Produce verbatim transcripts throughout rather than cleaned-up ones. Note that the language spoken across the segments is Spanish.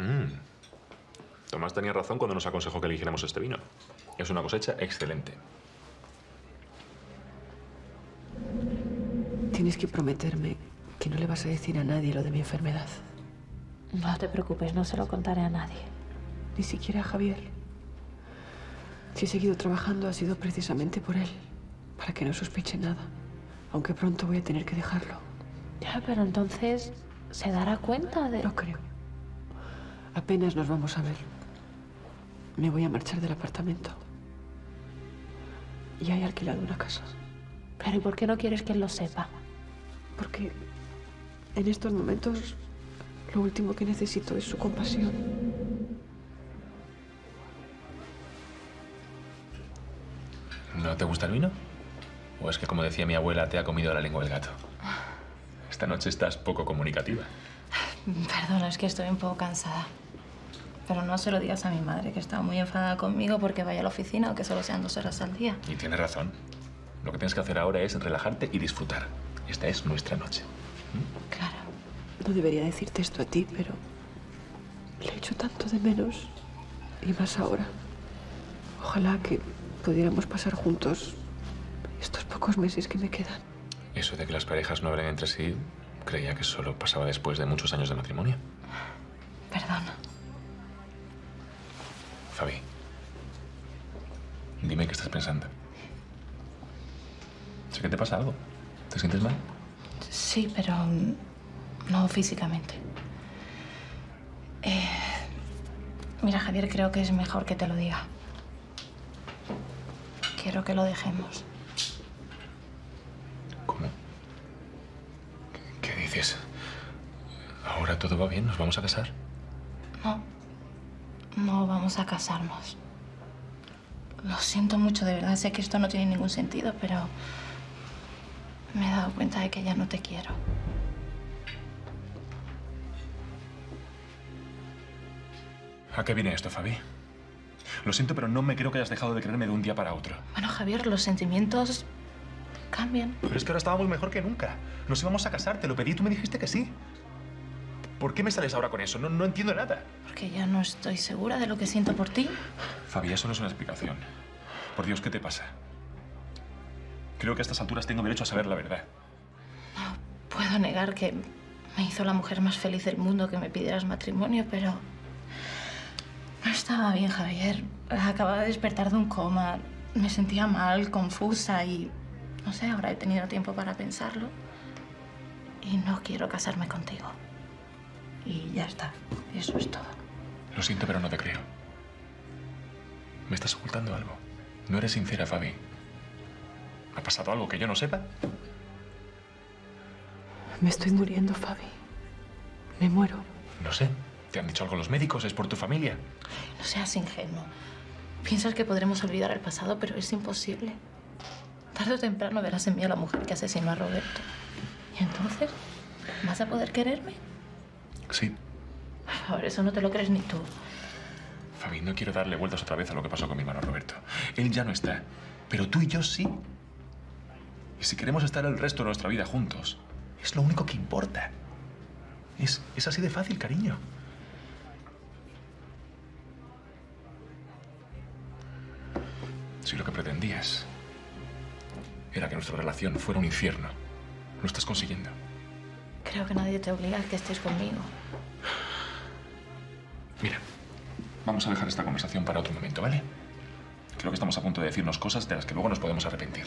Mm. Tomás tenía razón cuando nos aconsejó que eligiéramos este vino. Es una cosecha excelente. Tienes que prometerme que no le vas a decir a nadie lo de mi enfermedad. No te preocupes, no se lo contaré a nadie. Ni siquiera a Javier. Si he seguido trabajando ha sido precisamente por él, para que no sospeche nada. Aunque pronto voy a tener que dejarlo. Ya, pero entonces se dará cuenta de... No creo. Apenas nos vamos a ver. Me voy a marchar del apartamento. Ya he alquilado una casa. Pero ¿y por qué no quieres que él lo sepa? Porque en estos momentos lo último que necesito es su compasión. ¿No te gusta el vino? ¿O es que, como decía mi abuela, te ha comido la lengua el gato? Esta noche estás poco comunicativa. Perdona, es que estoy un poco cansada. Pero no se lo digas a mi madre, que está muy enfadada conmigo porque vaya a la oficina o que solo sean dos horas al día. Y tienes razón. Lo que tienes que hacer ahora es relajarte y disfrutar. Esta es nuestra noche. ¿Mm? Claro. No debería decirte esto a ti, pero le echo tanto de menos. Y más ahora. Ojalá que pudiéramos pasar juntos estos pocos meses que me quedan. Eso de que las parejas no hablen entre sí, creía que solo pasaba después de muchos años de matrimonio. Perdona. Fabi, dime qué estás pensando. Sé que te pasa algo. ¿Te sientes mal? Sí, pero no físicamente. Eh, mira, Javier, creo que es mejor que te lo diga. Quiero que lo dejemos. ¿Cómo? ¿Qué dices? ¿Ahora todo va bien? ¿Nos vamos a casar? No. No vamos a casarnos. Lo siento mucho, de verdad. Sé que esto no tiene ningún sentido, pero me he dado cuenta de que ya no te quiero. ¿A qué viene esto, Fabi? Lo siento, pero no me creo que hayas dejado de creerme de un día para otro. Bueno, Javier, los sentimientos cambian. Pero es que ahora estábamos mejor que nunca. Nos íbamos a casar, te lo pedí y tú me dijiste que sí. ¿Por qué me sales ahora con eso? No, no entiendo nada. Porque ya no estoy segura de lo que siento por ti. Fabi, eso no es una explicación. Por Dios, ¿qué te pasa? Creo que a estas alturas tengo derecho a saber la verdad. No puedo negar que me hizo la mujer más feliz del mundo que me pidieras matrimonio, pero... no estaba bien, Javier. Acababa de despertar de un coma. Me sentía mal, confusa y... no sé, ahora he tenido tiempo para pensarlo. Y no quiero casarme contigo. Y ya está. Eso es todo. Lo siento, pero no te creo. Me estás ocultando algo. No eres sincera, Fabi. ¿Ha pasado algo que yo no sepa? Me estoy muriendo, Fabi. Me muero. No sé. ¿Te han dicho algo los médicos? ¿Es por tu familia? No seas ingenuo. Piensas que podremos olvidar el pasado, pero es imposible. Tarde o temprano verás en mí a la mujer que asesinó a Roberto. ¿Y entonces? ¿Vas a poder quererme? Sí. Por favor, eso no te lo crees ni tú. Fabi, no quiero darle vueltas otra vez a lo que pasó con mi hermano Roberto. Él ya no está, pero tú y yo sí. Y si queremos estar el resto de nuestra vida juntos, es lo único que importa. Es, es así de fácil, cariño. Si lo que pretendías era que nuestra relación fuera un infierno, lo estás consiguiendo. Creo que nadie te obliga a que estés conmigo. Mira, vamos a dejar esta conversación para otro momento, ¿vale? Creo que estamos a punto de decirnos cosas de las que luego nos podemos arrepentir.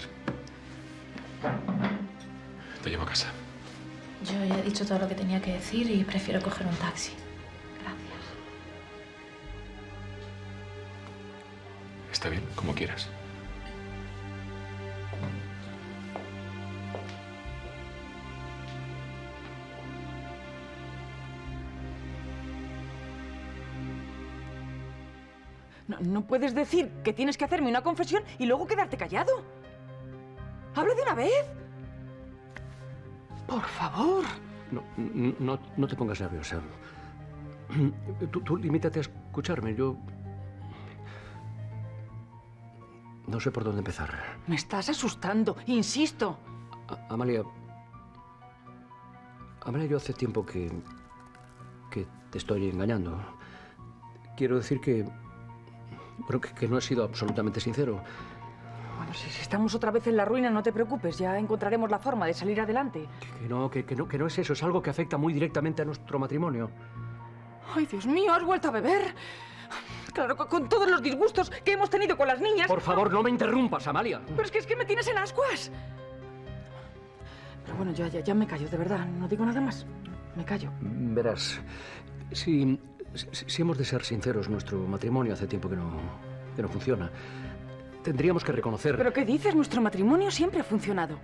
Te llevo a casa. Yo ya he dicho todo lo que tenía que decir y prefiero coger un taxi. Está bien, como quieras. No, no puedes decir que tienes que hacerme una confesión y luego quedarte callado. ¡Habla de una vez! ¡Por favor! No, no, no te pongas nerviosa. Tú, tú limítate a escucharme, yo... no sé por dónde empezar. Me estás asustando, insisto. A Amalia... Amalia, yo hace tiempo que... que te estoy engañando. Quiero decir que... Creo que, que no he sido absolutamente sincero. Bueno, si estamos otra vez en la ruina, no te preocupes. Ya encontraremos la forma de salir adelante. Que, que, no, que, que, no, que no es eso. Es algo que afecta muy directamente a nuestro matrimonio. ¡Ay, Dios mío! ¿Has vuelto a beber? Claro, con, con todos los disgustos que hemos tenido con las niñas... Por favor, no me interrumpas, Amalia. Pero es que, es que me tienes en ascuas. Pero bueno, ya, ya, ya me callo, de verdad. No digo nada más. Me callo. Verás, si... Si, si hemos de ser sinceros, nuestro matrimonio hace tiempo que no, que no funciona. Tendríamos que reconocer... ¿Pero qué dices? Nuestro matrimonio siempre ha funcionado.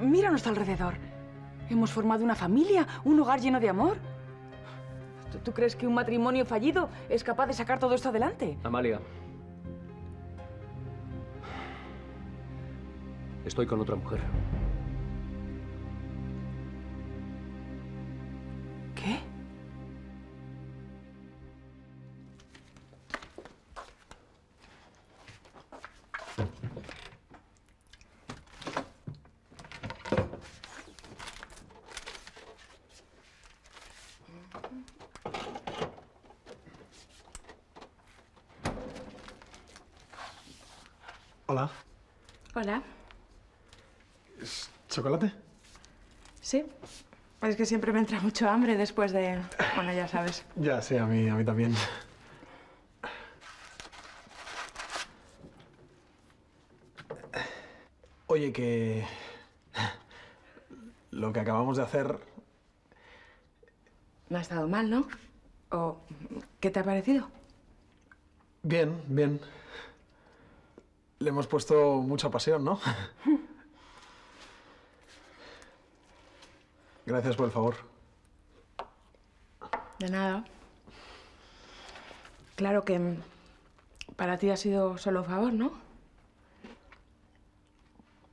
Mira a nuestro alrededor. Hemos formado una familia, un hogar lleno de amor. ¿Tú, tú crees que un matrimonio fallido es capaz de sacar todo esto adelante? Amalia. Estoy con otra mujer. ¿Qué? Hola. Hola. ¿Chocolate? Sí. Es que siempre me entra mucho hambre después de... Bueno, ya sabes. Ya, sí, a mí, a mí también. Oye, que... Lo que acabamos de hacer... No ha estado mal, ¿no? ¿O qué te ha parecido? Bien, bien. Le hemos puesto mucha pasión, ¿no? Gracias por el favor. De nada. Claro que para ti ha sido solo un favor, ¿no?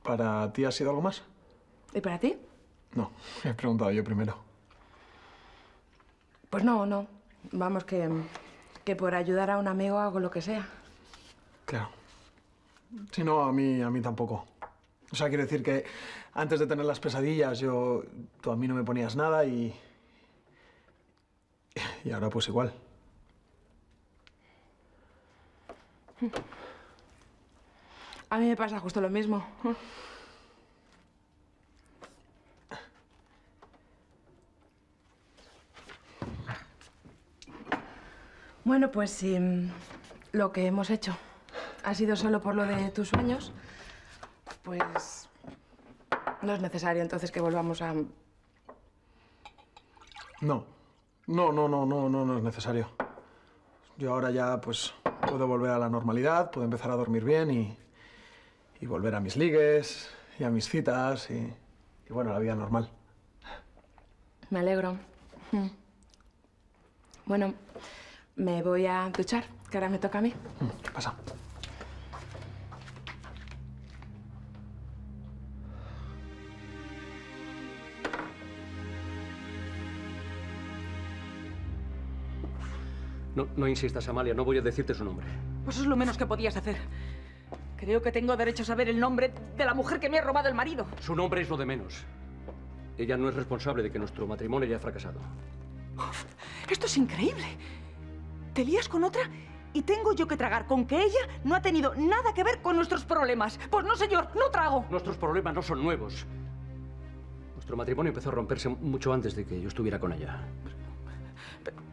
¿Para ti ha sido algo más? ¿Y para ti? No, he preguntado yo primero. Pues no, no. Vamos, que, que por ayudar a un amigo hago lo que sea. Claro. Si no, a mí, a mí tampoco. O sea, quiero decir que antes de tener las pesadillas, yo... Tú a mí no me ponías nada y... Y ahora pues igual. A mí me pasa justo lo mismo. Bueno, pues sí, lo que hemos hecho... ha sido solo por lo de tus sueños, pues no es necesario entonces que volvamos a... No, no, no, no, no, no, no es necesario. Yo ahora ya pues puedo volver a la normalidad, puedo empezar a dormir bien y, y volver a mis ligues y a mis citas y, y bueno, la vida normal. Me alegro. Mm. Bueno, me voy a duchar, que ahora me toca a mí. Mm, pasa. No, no insistas, Amalia. No voy a decirte su nombre. Pues eso es lo menos que podías hacer. Creo que tengo derecho a saber el nombre de la mujer que me ha robado el marido. Su nombre es lo de menos. Ella no es responsable de que nuestro matrimonio haya fracasado. Uf, esto es increíble. Te lías con otra y tengo yo que tragar con que ella no ha tenido nada que ver con nuestros problemas. Pues no, señor, no trago. Nuestros problemas no son nuevos. Nuestro matrimonio empezó a romperse mucho antes de que yo estuviera con ella.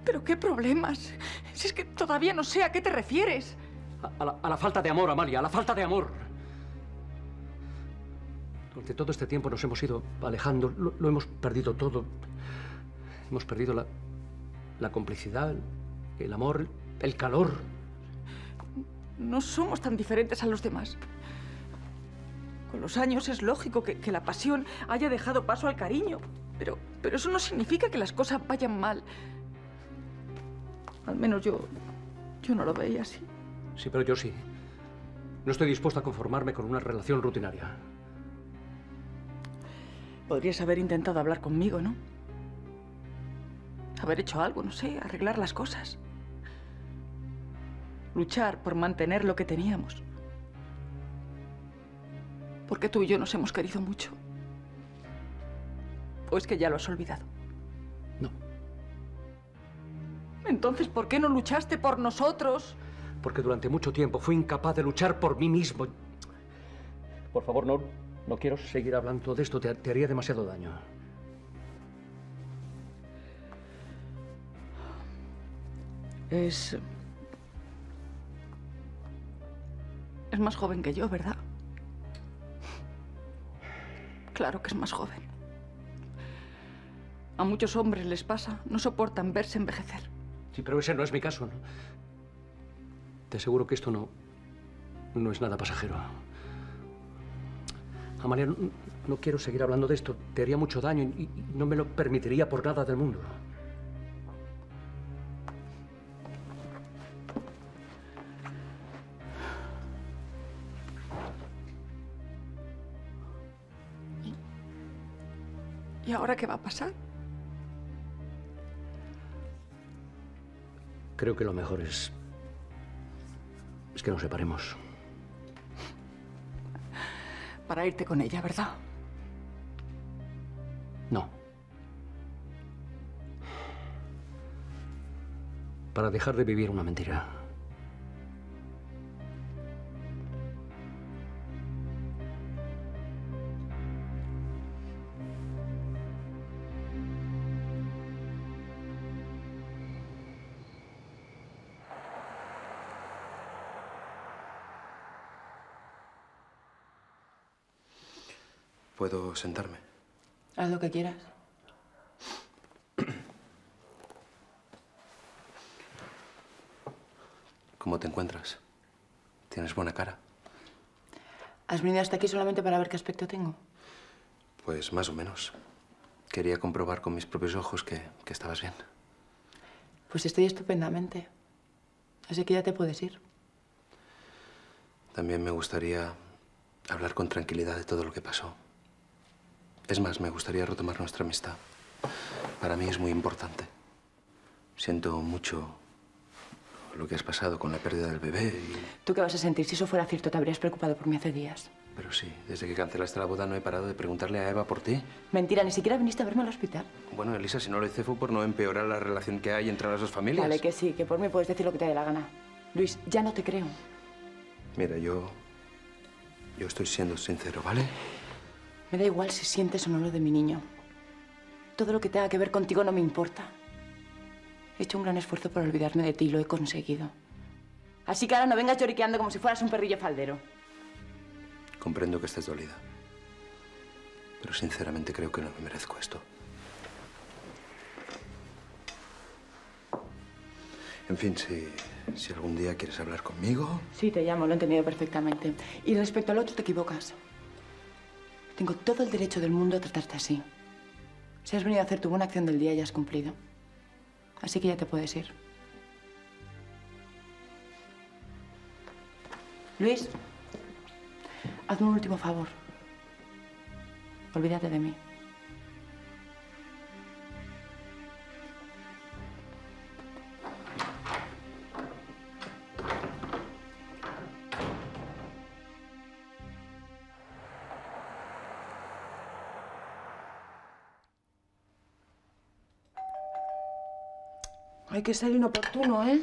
¿Pero qué problemas? Si es que todavía no sé a qué te refieres. A, a, la, a la falta de amor, Amalia, a la falta de amor. Durante todo este tiempo nos hemos ido alejando, lo, lo hemos perdido todo. Hemos perdido la, la complicidad, el amor, el calor. No somos tan diferentes a los demás. Con los años es lógico que, que la pasión haya dejado paso al cariño, pero, pero eso no significa que las cosas vayan mal. Al menos yo... yo no lo veía así. Sí, pero yo sí. No estoy dispuesta a conformarme con una relación rutinaria. Podrías haber intentado hablar conmigo, ¿no? Haber hecho algo, no sé, arreglar las cosas. Luchar por mantener lo que teníamos. Porque tú y yo nos hemos querido mucho. ¿O es que ya lo has olvidado? Entonces, ¿por qué no luchaste por nosotros? Porque durante mucho tiempo fui incapaz de luchar por mí mismo. Por favor, no, no quiero seguir hablando de esto. Te, te haría demasiado daño. Es... Es más joven que yo, ¿verdad? Claro que es más joven. A muchos hombres les pasa, no soportan verse envejecer. Sí, pero ese no es mi caso, ¿no? Te aseguro que esto no... no es nada pasajero. Amalia, no, no quiero seguir hablando de esto. Te haría mucho daño y, y no me lo permitiría por nada del mundo. ¿Y ahora qué va a pasar? Creo que lo mejor es... es que nos separemos. Para irte con ella, ¿verdad? No. Para dejar de vivir una mentira. ¿Puedo sentarme? Haz lo que quieras. ¿Cómo te encuentras? Tienes buena cara. ¿Has venido hasta aquí solamente para ver qué aspecto tengo? Pues más o menos. Quería comprobar con mis propios ojos que, que estabas bien. Pues estoy estupendamente. Así que ya te puedes ir. También me gustaría hablar con tranquilidad de todo lo que pasó. Es más, me gustaría retomar nuestra amistad. Para mí es muy importante. Siento mucho lo que has pasado con la pérdida del bebé y... ¿Tú qué vas a sentir? Si eso fuera cierto, te habrías preocupado por mí hace días. Pero sí, desde que cancelaste la boda no he parado de preguntarle a Eva por ti. Mentira, ni siquiera viniste a verme al hospital. Bueno, Elisa, si no lo hice fue por no empeorar la relación que hay entre las dos familias. Vale, que sí, que por mí puedes decir lo que te dé la gana. Luis, ya no te creo. Mira, yo... yo estoy siendo sincero, ¿vale? Me da igual si sientes o no lo de mi niño. Todo lo que tenga que ver contigo no me importa. He hecho un gran esfuerzo por olvidarme de ti y lo he conseguido. Así que ahora no vengas lloriqueando como si fueras un perrillo faldero. Comprendo que estés dolida. Pero sinceramente creo que no me merezco esto. En fin, si, si algún día quieres hablar conmigo... Sí, te llamo, lo he entendido perfectamente. Y respecto al otro te equivocas. Tengo todo el derecho del mundo a tratarte así. Si has venido a hacer tu buena acción del día, ya has cumplido. Así que ya te puedes ir. Luis, hazme un último favor. Olvídate de mí. Hay que ser inoportuno, ¿eh?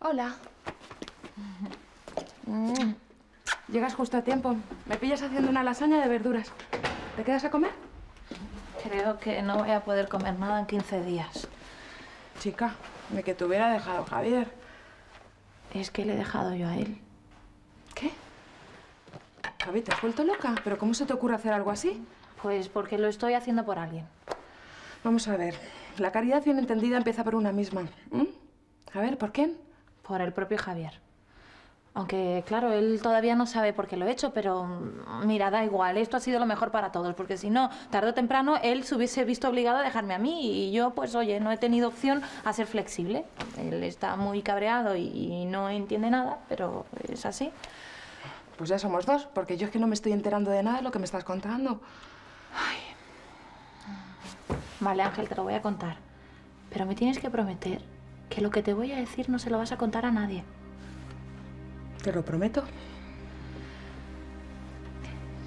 Hola. Mm. Llegas justo a tiempo. Me pillas haciendo una lasaña de verduras. ¿Te quedas a comer? Creo que no voy a poder comer nada en quince días. Chica, de que te hubiera dejado Javier. Es que le he dejado yo a él. ¿Qué? Fabi, ¿te has vuelto loca? ¿Pero cómo se te ocurre hacer algo así? Pues porque lo estoy haciendo por alguien. Vamos a ver. La caridad bien entendida empieza por una misma. ¿Mm? A ver, ¿por quién? Por el propio Javier. Aunque, claro, él todavía no sabe por qué lo he hecho, pero... mira, da igual. Esto ha sido lo mejor para todos, porque si no, tarde o temprano, él se hubiese visto obligado a dejarme a mí y yo, pues, oye, no he tenido opción a ser flexible. Él está muy cabreado y no entiende nada, pero es así. Pues ya somos dos, porque yo es que no me estoy enterando de nada de lo que me estás contando. Ay. Vale, Ángel, te lo voy a contar. Pero me tienes que prometer que lo que te voy a decir no se lo vas a contar a nadie. Te lo prometo.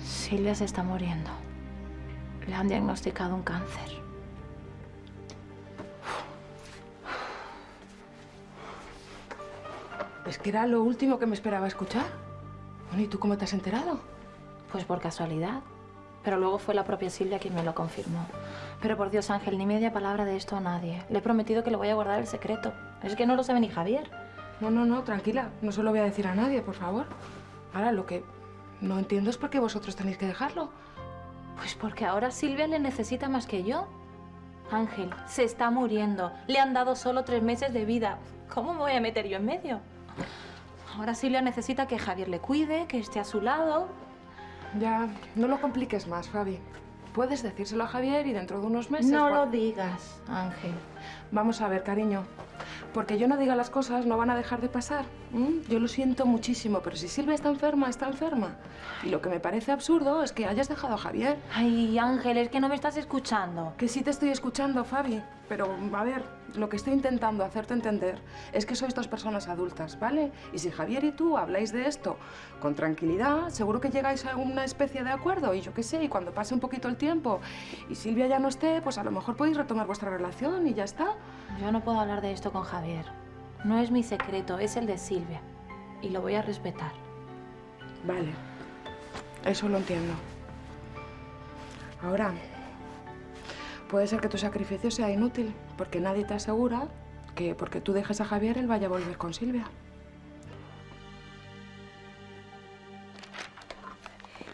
Sí. Silvia se está muriendo. Le han diagnosticado un cáncer. Es que era lo último que me esperaba escuchar. Bueno, ¿y tú cómo te has enterado? Pues por casualidad. Pero luego fue la propia Silvia quien me lo confirmó. Pero por Dios, Ángel, ni media palabra de esto a nadie. Le he prometido que le voy a guardar el secreto. Es que no lo sabe ni Javier. No, no, no, tranquila. No se lo voy a decir a nadie, por favor. Ahora, lo que no entiendo es por qué vosotros tenéis que dejarlo. Pues porque ahora Silvia le necesita más que yo. Ángel, se está muriendo. Le han dado solo tres meses de vida. ¿Cómo me voy a meter yo en medio? Ahora Silvia necesita que Javier le cuide, que esté a su lado. Ya, no lo compliques más, Fabi. Puedes decírselo a Javier y dentro de unos meses... No lo digas, Ángel. Vamos a ver, cariño. Porque yo no diga las cosas, no van a dejar de pasar. ¿Mm? Yo lo siento muchísimo, pero si Silvia está enferma, está enferma. Y lo que me parece absurdo es que hayas dejado a Javier. Ay, Ángel, es que no me estás escuchando. Que sí te estoy escuchando, Fabi. Pero, a ver, lo que estoy intentando hacerte entender es que sois dos personas adultas, ¿vale? Y si Javier y tú habláis de esto con tranquilidad, seguro que llegáis a una especie de acuerdo, y yo qué sé, y cuando pase un poquito el tiempo y Silvia ya no esté, pues a lo mejor podéis retomar vuestra relación y ya está. Yo no puedo hablar de esto con Javier. No es mi secreto, es el de Silvia. Y lo voy a respetar. Vale, eso lo entiendo. Ahora... puede ser que tu sacrificio sea inútil, porque nadie te asegura que porque tú dejes a Javier, él vaya a volver con Silvia.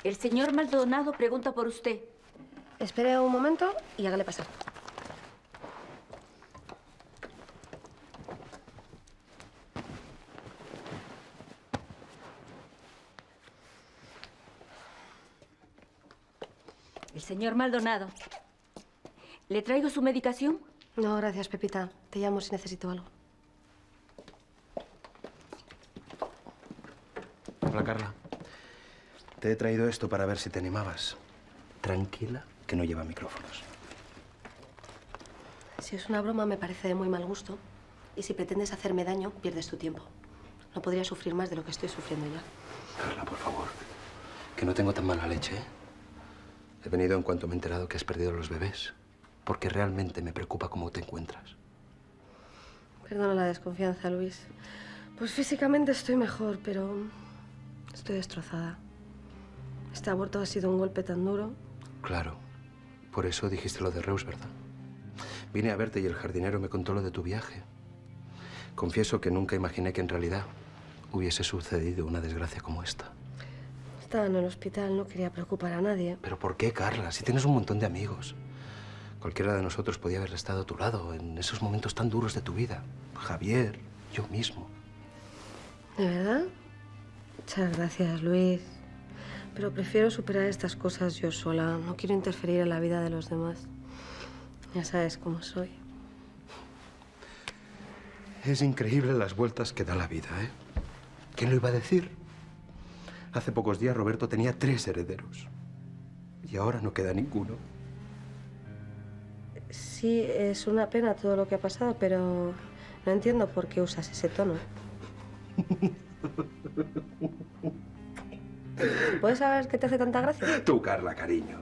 El señor Maldonado pregunta por usted. Espere un momento y hágale pasar. El señor Maldonado. ¿Le traigo su medicación? No, gracias, Pepita. Te llamo si necesito algo. Hola, Carla. Te he traído esto para ver si te animabas. Tranquila, que no lleva micrófonos. Si es una broma, me parece de muy mal gusto. Y si pretendes hacerme daño, pierdes tu tiempo. No podría sufrir más de lo que estoy sufriendo ya. Carla, por favor. Que no tengo tan mala leche, ¿eh? He venido en cuanto me he enterado que has perdido a los bebés. Porque realmente me preocupa cómo te encuentras. Perdona la desconfianza, Luis. Pues físicamente estoy mejor, pero estoy destrozada. Este aborto ha sido un golpe tan duro. Claro. Por eso dijiste lo de Reus, ¿verdad? Vine a verte y el jardinero me contó lo de tu viaje. Confieso que nunca imaginé que en realidad hubiese sucedido una desgracia como esta. Estaba en el hospital, no quería preocupar a nadie. ¿Pero por qué, Carla? Si tienes un montón de amigos. Cualquiera de nosotros podía haber estado a tu lado en esos momentos tan duros de tu vida. Javier, yo mismo. ¿De verdad? Muchas gracias, Luis. Pero prefiero superar estas cosas yo sola. No quiero interferir en la vida de los demás. Ya sabes cómo soy. Es increíble las vueltas que da la vida, ¿eh? ¿Quién lo iba a decir? Hace pocos días Roberto tenía tres herederos. Y ahora no queda ninguno. Sí, es una pena todo lo que ha pasado, pero no entiendo por qué usas ese tono. ¿Puedes saber qué te hace tanta gracia? Tú, Carla, cariño.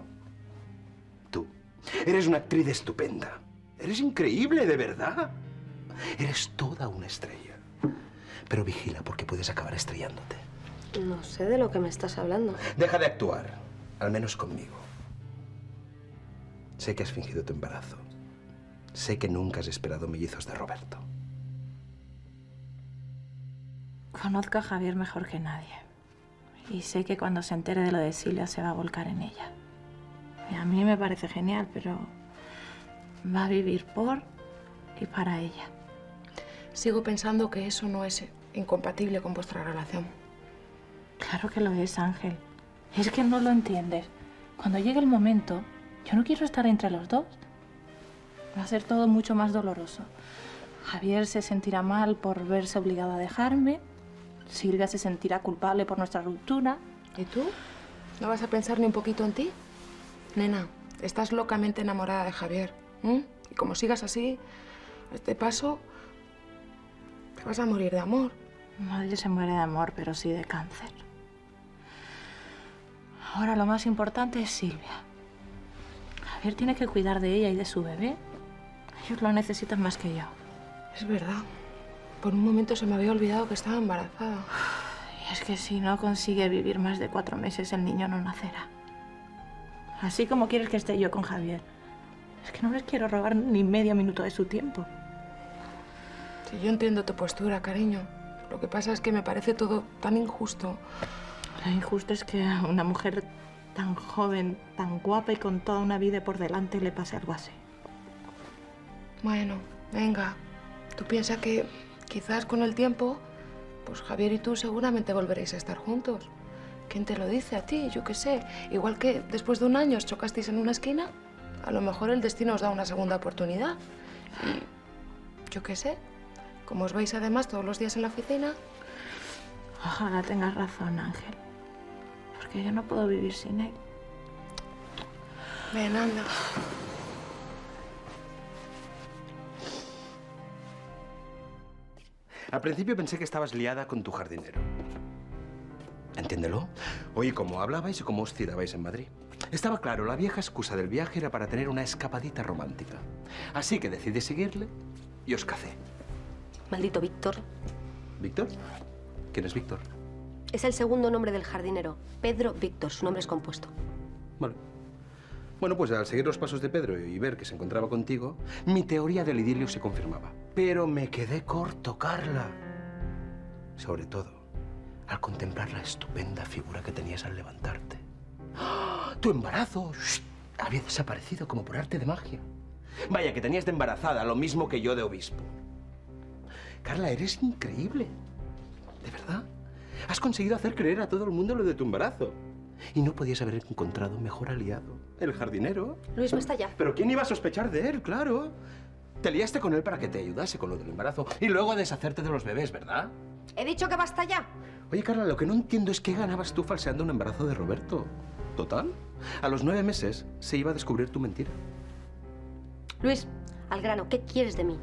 Tú. Eres una actriz estupenda. Eres increíble, de verdad. Eres toda una estrella. Pero vigila, porque puedes acabar estrellándote. No sé de lo que me estás hablando. Deja de actuar, al menos conmigo. Sé que has fingido tu embarazo. Sé que nunca has esperado mellizos de Roberto. Conozco a Javier mejor que nadie. Y sé que cuando se entere de lo de Silvia se va a volcar en ella. Y a mí me parece genial, pero va a vivir por y para ella. Sigo pensando que eso no es incompatible con vuestra relación. Claro que lo es, Ángel. Es que no lo entiendes. Cuando llegue el momento... yo no quiero estar entre los dos. Va a ser todo mucho más doloroso. Javier se sentirá mal por verse obligado a dejarme. Silvia se sentirá culpable por nuestra ruptura. ¿Y tú? ¿No vas a pensar ni un poquito en ti? Nena, estás locamente enamorada de Javier. ¿Mm? Y como sigas así, a este paso, te vas a morir de amor. Nadie se muere de amor, pero sí de cáncer. Ahora lo más importante es Silvia. Javier tiene que cuidar de ella y de su bebé. Ellos lo necesitan más que yo. Es verdad. Por un momento se me había olvidado que estaba embarazada. Y es que si no consigue vivir más de cuatro meses, el niño no nacerá. Así como quieres que esté yo con Javier. Es que no les quiero robar ni medio minuto de su tiempo. Sí, yo entiendo tu postura, cariño. Lo que pasa es que me parece todo tan injusto. Lo injusto es que a una mujer tan joven, tan guapa y con toda una vida por delante le pase algo así. Bueno, venga. Tú piensas que quizás con el tiempo, pues Javier y tú seguramente volveréis a estar juntos. ¿Quién te lo dice? A ti, yo qué sé. Igual que después de un año os chocasteis en una esquina, a lo mejor el destino os da una segunda oportunidad. Y yo qué sé. Como os veis además todos los días en la oficina... Ojalá tengas razón, Ángel. Porque yo no puedo vivir sin él. Ven, anda. Al principio pensé que estabas liada con tu jardinero. Entiéndelo. Oí cómo hablabais y cómo os tirabais en Madrid. Estaba claro, la vieja excusa del viaje era para tener una escapadita romántica. Así que decidí seguirle y os cacé. Maldito Víctor. ¿Víctor? ¿Quién es Víctor? Es el segundo nombre del jardinero. Pedro Víctor. Su nombre es compuesto. Vale. Bueno, pues al seguir los pasos de Pedro y ver que se encontraba contigo, mi teoría del idilio se confirmaba. Pero me quedé corto, Carla. Sobre todo al contemplar la estupenda figura que tenías al levantarte. ¡Oh! ¡Tu embarazo! ¡Shh! Había desaparecido como por arte de magia. Vaya, que tenías de embarazada lo mismo que yo de obispo. Carla, eres increíble. ¿De verdad? Has conseguido hacer creer a todo el mundo lo de tu embarazo. Y no podías haber encontrado mejor aliado. El jardinero. Luis, no está ya. Pero ¿quién iba a sospechar de él? Claro. Te liaste con él para que te ayudase con lo del embarazo y luego a deshacerte de los bebés, ¿verdad? He dicho que basta ya. Oye, Carla, lo que no entiendo es qué ganabas tú falseando un embarazo de Roberto. Total. A los nueve meses se iba a descubrir tu mentira. Luis, al grano, ¿qué quieres de mí?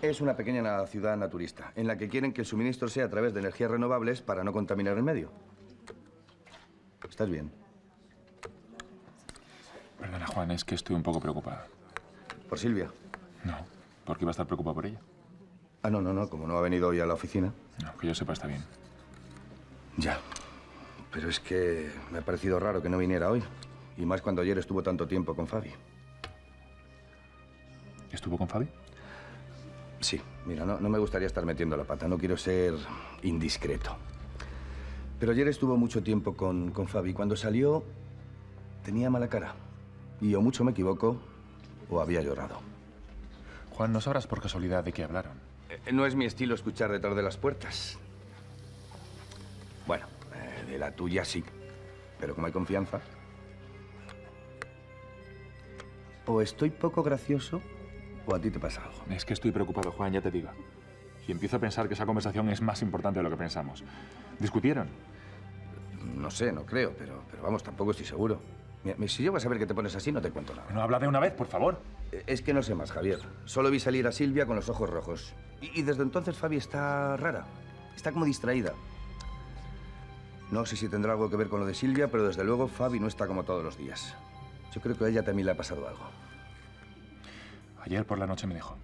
Es una pequeña ciudad naturista, en la que quieren que el suministro sea a través de energías renovables para no contaminar el medio. ¿Estás bien? Perdona, Juan, es que estoy un poco preocupada. ¿Por Silvia? No, porque iba a estar preocupada por ella. Ah, no, no, no, como no ha venido hoy a la oficina. No, que yo sepa, está bien. Ya, pero es que me ha parecido raro que no viniera hoy. Y más cuando ayer estuvo tanto tiempo con Fabi. ¿Estuvo con Fabi? Sí, mira, no, no me gustaría estar metiendo la pata, no quiero ser indiscreto. Pero ayer estuvo mucho tiempo con, con Fabi. Cuando salió, tenía mala cara. Y o mucho me equivoco, o había llorado. Juan, ¿no sabrás por casualidad de qué hablaron? Eh, no es mi estilo escuchar detrás de las puertas. Bueno, eh, de la tuya sí, pero como hay confianza. O estoy poco gracioso... ¿O a ti te pasa algo? Es que estoy preocupado, Juan, ya te digo. Y empiezo a pensar que esa conversación es más importante de lo que pensamos. ¿Discutieron? No sé, no creo, pero, pero vamos, tampoco estoy seguro. Mira, si yo vas a ver que te pones así, no te cuento nada. No, habla de una vez, por favor. Es que no sé más, Javier. Solo vi salir a Silvia con los ojos rojos. Y, y desde entonces Fabi está rara. Está como distraída. No sé si tendrá algo que ver con lo de Silvia, pero desde luego Fabi no está como todos los días. Yo creo que a ella también le ha pasado algo. Ayer por la noche me dejó.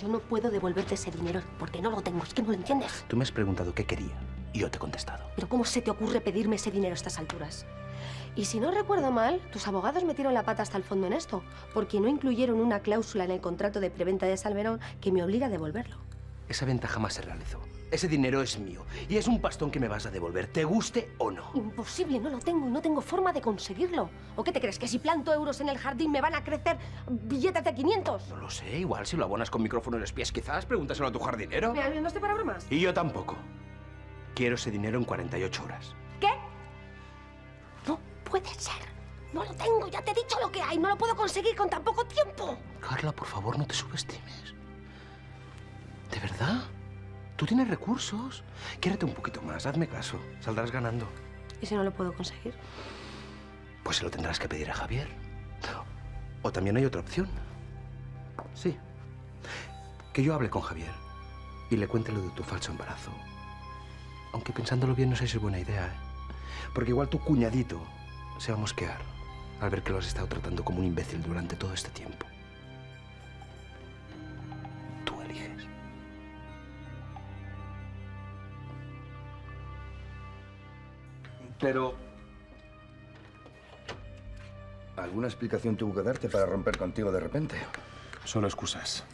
Yo no puedo devolverte ese dinero porque no lo tengo. Es que no lo entiendes. Tú me has preguntado qué quería y yo te he contestado. ¿Pero cómo se te ocurre pedirme ese dinero a estas alturas? Y si no recuerdo mal, tus abogados metieron la pata hasta el fondo en esto porque no incluyeron una cláusula en el contrato de preventa de Salmerón que me obliga a devolverlo. Esa venta jamás se realizó. Ese dinero es mío y es un pastón que me vas a devolver, te guste o no. Imposible, no lo tengo y no tengo forma de conseguirlo. ¿O qué te crees, que si planto euros en el jardín me van a crecer billetes de quinientos? No lo sé, igual si lo abonas con micrófono en los pies quizás, pregúntaselo a tu jardinero. Mira, no estoy para bromas. Y yo tampoco. Quiero ese dinero en cuarenta y ocho horas. ¿Qué? No puede ser. No lo tengo, ya te he dicho lo que hay, no lo puedo conseguir con tan poco tiempo. Carla, por favor, no te subestimes. ¿De verdad? Tú tienes recursos. Quiérete un poquito más, hazme caso. Saldrás ganando. ¿Y si no lo puedo conseguir? Pues se lo tendrás que pedir a Javier. O también hay otra opción. Sí, Que yo hable con Javier y le cuente lo de tu falso embarazo. Aunque pensándolo bien no sé si es buena idea, ¿eh? Porque igual tu cuñadito se va a mosquear al ver que lo has estado tratando como un imbécil durante todo este tiempo. Tú eliges. Pero... ¿alguna explicación tuvo que darte para romper contigo de repente? Solo excusas.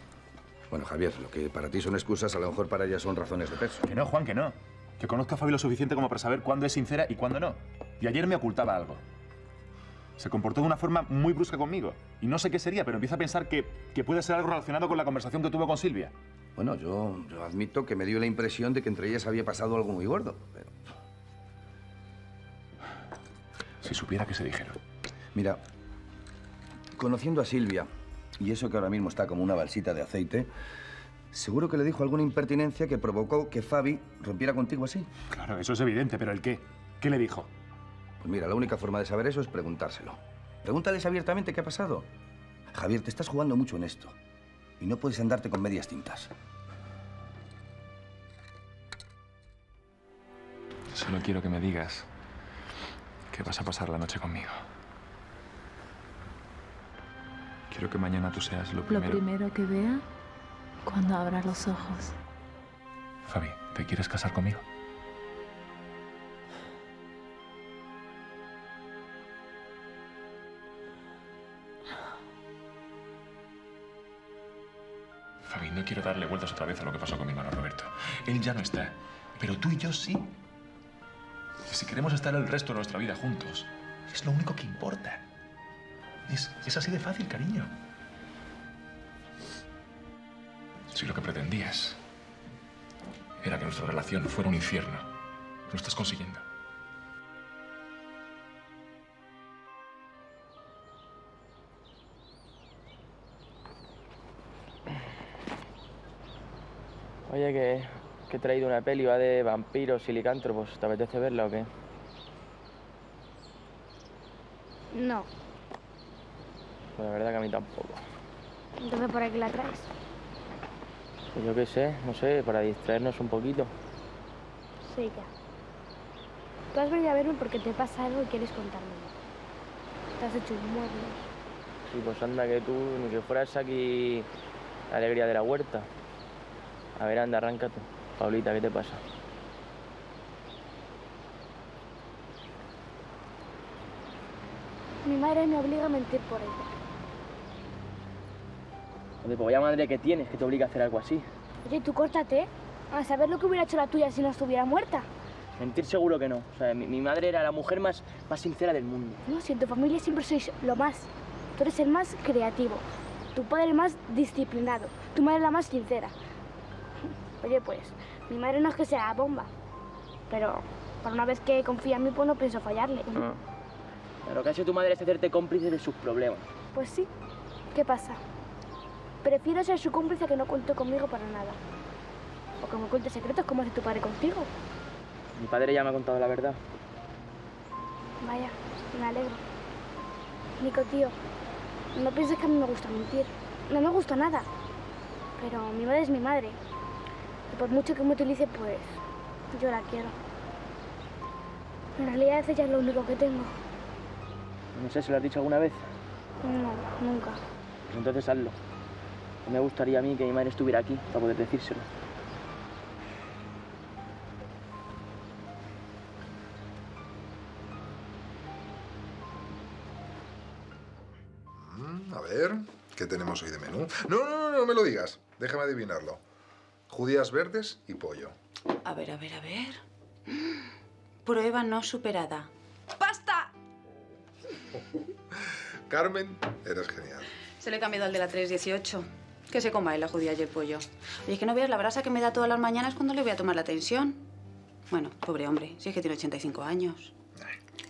Bueno, Javier, lo que para ti son excusas, a lo mejor para ella son razones de peso. Que no, Juan, que no. Que conozco a Fabi lo suficiente como para saber cuándo es sincera y cuándo no. Y ayer me ocultaba algo. Se comportó de una forma muy brusca conmigo. Y no sé qué sería, pero empiezo a pensar que, que puede ser algo relacionado con la conversación que tuvo con Silvia. Bueno, yo, yo admito que me dio la impresión de que entre ellas había pasado algo muy gordo, pero... Si supiera que se dijeron. Mira, conociendo a Silvia, y eso que ahora mismo está como una balsita de aceite, seguro que le dijo alguna impertinencia que provocó que Fabi rompiera contigo así. Claro, eso es evidente, pero ¿el qué? ¿Qué le dijo? Pues mira, la única forma de saber eso es preguntárselo. Pregúntales abiertamente qué ha pasado. Javier, te estás jugando mucho en esto y no puedes andarte con medias tintas. Solo quiero que me digas que vas a pasar la noche conmigo. Quiero que mañana tú seas lo primero... Lo primero que vea cuando abra los ojos. Fabi, ¿te quieres casar conmigo? Fabi, no quiero darle vueltas otra vez a lo que pasó con mi hermano Roberto. Él ya no está, pero tú y yo sí. Si queremos estar el resto de nuestra vida juntos, es lo único que importa. Es, es así de fácil, cariño. Si lo que pretendías era que nuestra relación fuera un infierno, lo estás consiguiendo. Oye, que, que he traído una peli, va de vampiros y licántropos. ¿Te apetece verla o qué? No. La verdad que a mí tampoco. Entonces, ¿para qué la traes? Pues yo qué sé, no sé, para distraernos un poquito. Sí, ya. Tú has venido a verme porque te pasa algo y quieres contármelo. Te has hecho un mueble. Sí, pues anda que tú, ni que fueras aquí la alegría de la huerta. A ver, anda, arráncate. Paulita, ¿qué te pasa? Mi madre me obliga a mentir por ella. Joder, pues vaya madre que tienes, que te obliga a hacer algo así. Oye, tú córtate, a saber lo que hubiera hecho la tuya si no estuviera muerta. Mentir seguro que no. O sea, mi, mi madre era la mujer más, más sincera del mundo. No, si en tu familia siempre sois lo más. Tú eres el más creativo, tu padre el más disciplinado, tu madre la más sincera. Oye, pues, mi madre no es que sea la bomba, pero para una vez que confía en mí, pues no pienso fallarle. Ah. Lo que ha hecho tu madre es hacerte cómplice de sus problemas. Pues sí. ¿Qué pasa? Prefiero ser su cómplice que no cuente conmigo para nada. O que me cuente secretos como hace tu padre contigo. Mi padre ya me ha contado la verdad. Vaya, me alegro. Nico, tío, no pienses que a mí me gusta mentir. No me gusta nada. Pero mi madre es mi madre. Y por mucho que me utilice, pues... yo la quiero. En realidad ella es lo único que tengo. No sé, ¿se lo has dicho alguna vez? No, nunca. Pues entonces hazlo. Me gustaría a mí que mi madre estuviera aquí para poder decírselo. Mm, a ver, ¿qué tenemos hoy de menú? No, no, no, no me lo digas. Déjame adivinarlo. Judías verdes y pollo. A ver, a ver, a ver. Prueba no superada. ¡Pasta! Carmen, eres genial. Se le ha cambiado al de la tres dieciocho. Que se coma la judía y el pollo. Oye, que no veas la brasa que me da todas las mañanas cuando le voy a tomar la tensión. Bueno, pobre hombre, si es que tiene ochenta y cinco años.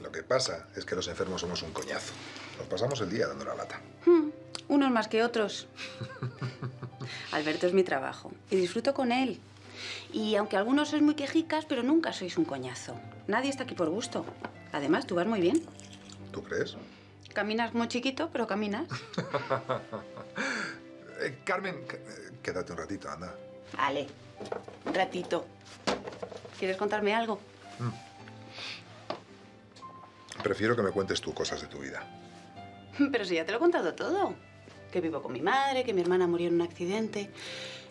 Lo que pasa es que los enfermos somos un coñazo. Nos pasamos el día dando la lata. Hmm, unos más que otros. Alberto es mi trabajo y disfruto con él. Y aunque algunos sois muy quejicas, pero nunca sois un coñazo. Nadie está aquí por gusto. Además, tú vas muy bien. ¿Tú crees? Caminas muy chiquito, pero caminas. Eh, Carmen, Quédate un ratito, anda. Vale, un ratito. ¿Quieres contarme algo? Mm. Prefiero que me cuentes tú cosas de tu vida. Pero si ya te lo he contado todo. Que vivo con mi madre, que mi hermana murió en un accidente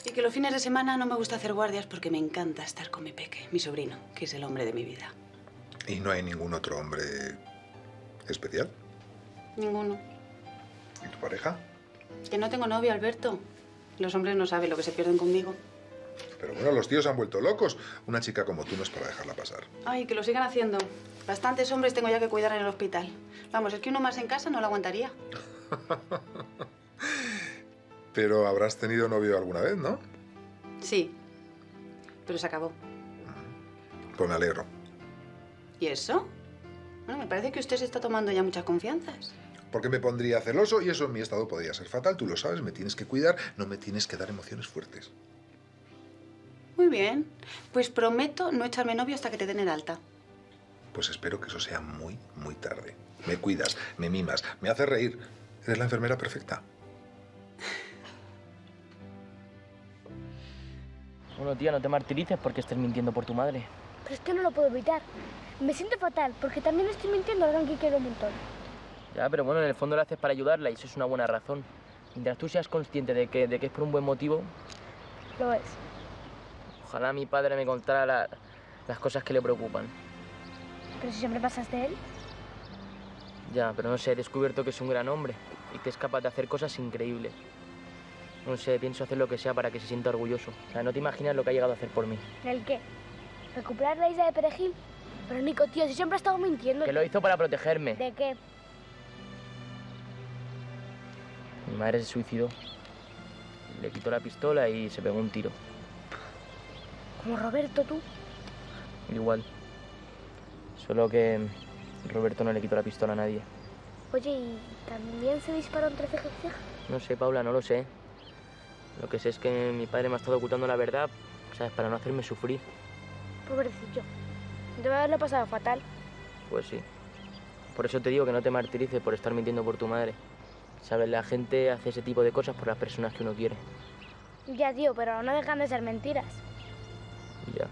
y que los fines de semana no me gusta hacer guardias porque me encanta estar con mi peque, mi sobrino, que es el hombre de mi vida. ¿Y no hay ningún otro hombre especial? Ninguno. ¿Y tu pareja? Que no tengo novio, Alberto. Los hombres no saben lo que se pierden conmigo. Pero bueno, los tíos se han vuelto locos. Una chica como tú no es para dejarla pasar. Ay, que lo sigan haciendo. Bastantes hombres tengo ya que cuidar en el hospital. Vamos, es que uno más en casa no lo aguantaría. Pero habrás tenido novio alguna vez, ¿no? Sí, pero se acabó. Pues me alegro. ¿Y eso? Bueno, me parece que usted se está tomando ya muchas confianzas. Porque me pondría celoso y eso en mi estado podría ser fatal. Tú lo sabes, me tienes que cuidar, no me tienes que dar emociones fuertes. Muy bien. Pues prometo no echarme novio hasta que te den el alta. Pues espero que eso sea muy, muy tarde. Me cuidas, me mimas, me haces reír. Eres la enfermera perfecta. Bueno, tía, no te martirices porque estés mintiendo por tu madre. Pero es que no lo puedo evitar. Me siento fatal porque también le estoy mintiendo a alguien que quiero un montón. Ya, pero bueno, en el fondo lo haces para ayudarla y eso es una buena razón. Mientras tú seas consciente de que, de que es por un buen motivo... Lo es. Ojalá mi padre me contara la, las cosas que le preocupan. Pero si siempre pasas de él. Ya, pero no sé, he descubierto que es un gran hombre y que es capaz de hacer cosas increíbles. No sé, pienso hacer lo que sea para que se sienta orgulloso. O sea, no te imaginas lo que ha llegado a hacer por mí. ¿El qué? ¿Recuperar la isla de Perejil? Pero Nico, tío, si siempre ha estado mintiendo. Que lo hizo para protegerme. ¿De qué? Mi madre se suicidó. Le quitó la pistola y se pegó un tiro. ¿Como Roberto, tú? Igual. Solo que Roberto no le quitó la pistola a nadie. Oye, ¿y también se dispararon entre ceja y ceja? No sé, Paula, no lo sé. Lo que sé es que mi padre me ha estado ocultando la verdad, ¿sabes? Para no hacerme sufrir. Pobrecillo. Debe haberlo pasado fatal. Pues sí. Por eso te digo que no te martirices por estar mintiendo por tu madre. ¿Sabes? La gente hace ese tipo de cosas por las personas que uno quiere. Ya, tío, pero no dejan de ser mentiras. Ya.